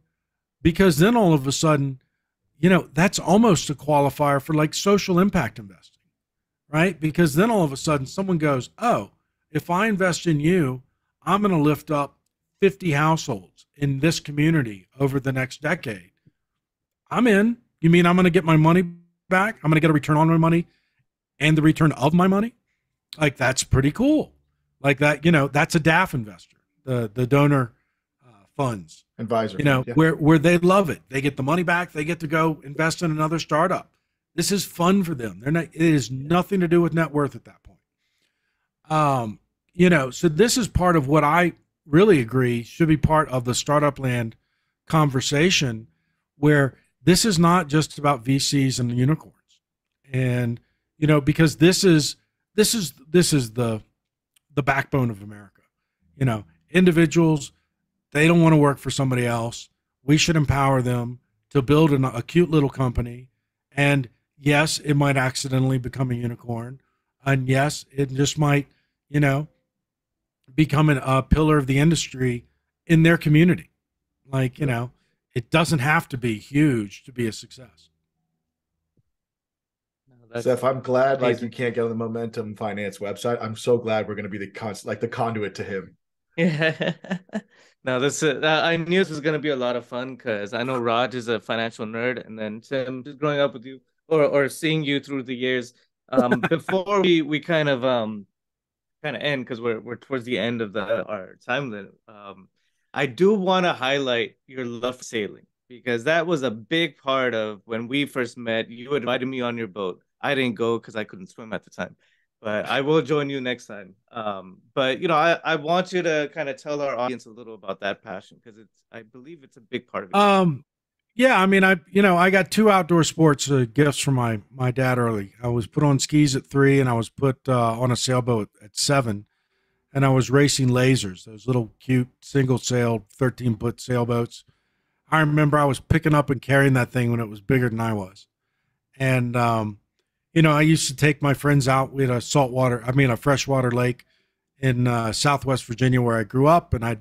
because then all of a sudden, that's almost a qualifier for like social impact investing, right? Because then all of a sudden someone goes, oh, if I invest in you, I'm going to lift up 50 households in this community over the next decade. I'm in. You mean I'm going to get my money back? I'm going to get a return on my money and the return of my money? Like, that's pretty cool. Like that, that's a DAF investor, the donor funds. Advisor. Where they love it. They get the money back. They get to go invest in another startup. This is fun for them. It is nothing to do with net worth at that point. So this is part of what I really agree should be part of the startup land conversation, where this is not just about VCs and unicorns. And, because this is the backbone of America. Individuals, they don't want to work for somebody else. We should empower them to build a cute little company. And yes, it might accidentally become a unicorn. And yes, it just might, becoming a pillar of the industry in their community. Like, it doesn't have to be huge to be a success. No, Seth, I'm glad you can't get on the Momentum Finance website. I'm so glad we're going to be the conduit to him. Yeah. No, I knew this was going to be a lot of fun, because I know Raj is a financial nerd, and then Tim, just growing up with you or seeing you through the years, before we kind of end, because we're towards the end of our time limit. I do want to highlight your love for sailing, because that was a big part of when we first met. You invited me on your boat. I didn't go because I couldn't swim at the time, but I will join you next time. I want you to kind of tell our audience a little about that passion, because I believe it's a big part of it. Yeah, I mean, I got two outdoor sports gifts from my dad early. I was put on skis at 3, and I was put on a sailboat at 7, and I was racing lasers, those little cute single-sailed 13-foot sailboats. I remember I was picking up and carrying that thing when it was bigger than I was. And, I used to take my friends out. We had a freshwater lake in Southwest Virginia where I grew up, and I'd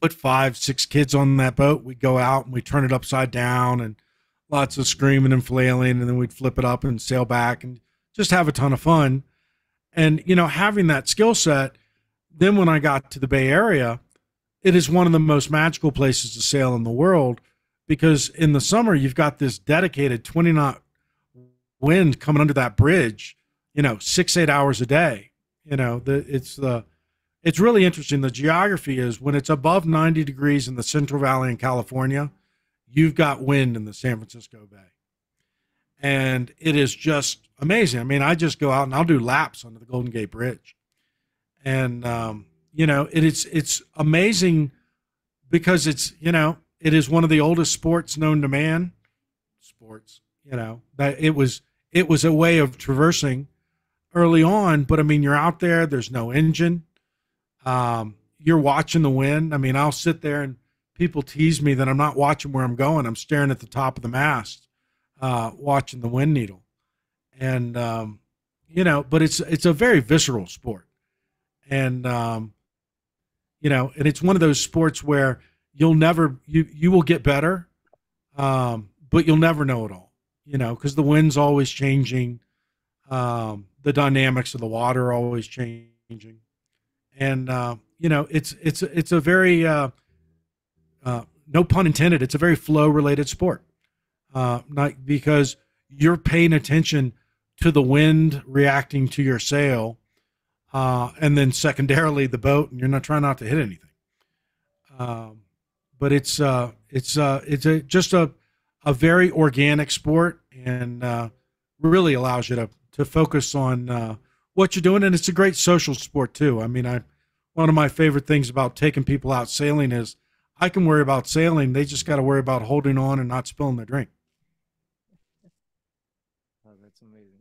put 5, 6 kids on that boat. We'd go out and we'd turn it upside down, and lots of screaming and flailing, and then we'd flip it up and sail back and just have a ton of fun. And, having that skill set, then when I got to the Bay Area, it is one of the most magical places to sail in the world, because in the summer you've got this dedicated 20-knot wind coming under that bridge, 6-8 hours a day. It's really interesting. The geography is, when it's above 90 degrees in the Central Valley in California, you've got wind in the San Francisco Bay. And it is just amazing. I mean, I just go out and I'll do laps under the Golden Gate Bridge. And, it's amazing because it is one of the oldest sports known to man. It was a way of traversing early on. But, I mean, you're out there. There's no engine. You're watching the wind. I mean, I'll sit there and people tease me that I'm not watching where I'm going. I'm staring at the top of the mast, watching the wind needle. And, but it's a very visceral sport. And, and it's one of those sports where you'll never, you will get better, but you'll never know it all, because the wind's always changing. The dynamics of the water are always changing. And, it's a very, no pun intended, it's a very flow related sport, not because you're paying attention to the wind reacting to your sail, and then secondarily the boat, and you're not trying not to hit anything. But it's just a very organic sport, and really allows you to focus on what you're doing. And it's a great social sport too. I mean, one of my favorite things about taking people out sailing is I can worry about sailing. They just got to worry about holding on and not spilling their drink. Oh, that's amazing.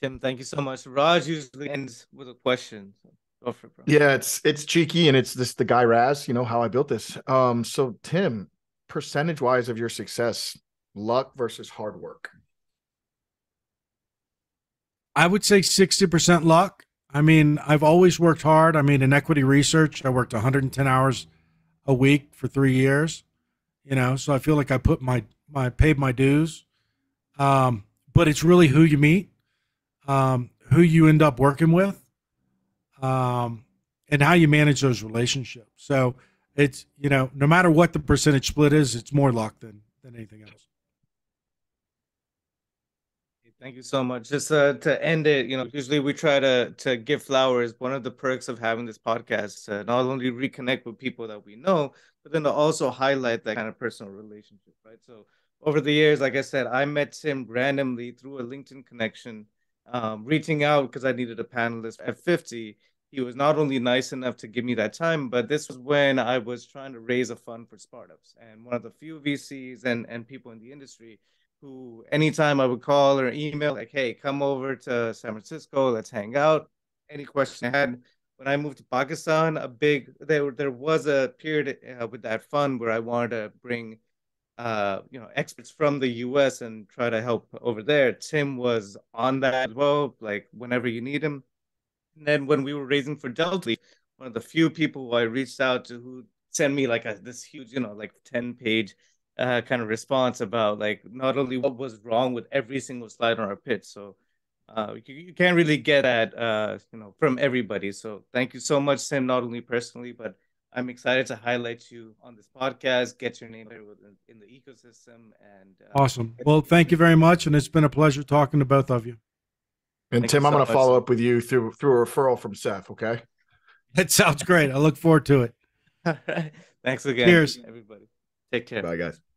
Tim, thank you so much. Raj usually ends with a question. So go for it, bro. Yeah, it's cheeky, and it's just the guy Raz, how I built this. So Tim, percentage-wise of your success, luck versus hard work? I would say 60% luck. I mean, I've always worked hard. I mean, in equity research, I worked 110 hours a week for 3 years, so I feel like I paid my dues. But it's really who you meet, who you end up working with, and how you manage those relationships. So it's, no matter what the percentage split is, it's more luck than anything else. Thank you so much. Just to end it, usually we try to give flowers. One of the perks of having this podcast, not only reconnect with people that we know, but then to also highlight that kind of personal relationship, right? So over the years, like I said, I met Tim randomly through a LinkedIn connection, reaching out because I needed a panelist at F50. He was not only nice enough to give me that time, but this was when I was trying to raise a fund for startups. And one of the few VCs and people in the industry who anytime I would call or email, like, hey, come over to San Francisco, let's hang out. Any question I had. When I moved to Pakistan, there was a period with that fund where I wanted to bring, experts from the U.S. and try to help over there. Tim was on that as well, like whenever you need him. And then when we were raising for Delta, one of the few people who I reached out to who sent me like this huge, 10-page kind of response about not only what was wrong with every single slide on our pitch. So you can't really get at from everybody. So thank you so much, Tim, not only personally, but I'm excited to highlight you on this podcast, get your name in the ecosystem. And awesome. Well, thank you very much, and it's been a pleasure talking to both of you. And Tim, I'm going to follow up with you through a referral from Seth. Okay, that sounds great. I look forward to it. All right. Thanks again, cheers, everybody. Take care. Bye, guys.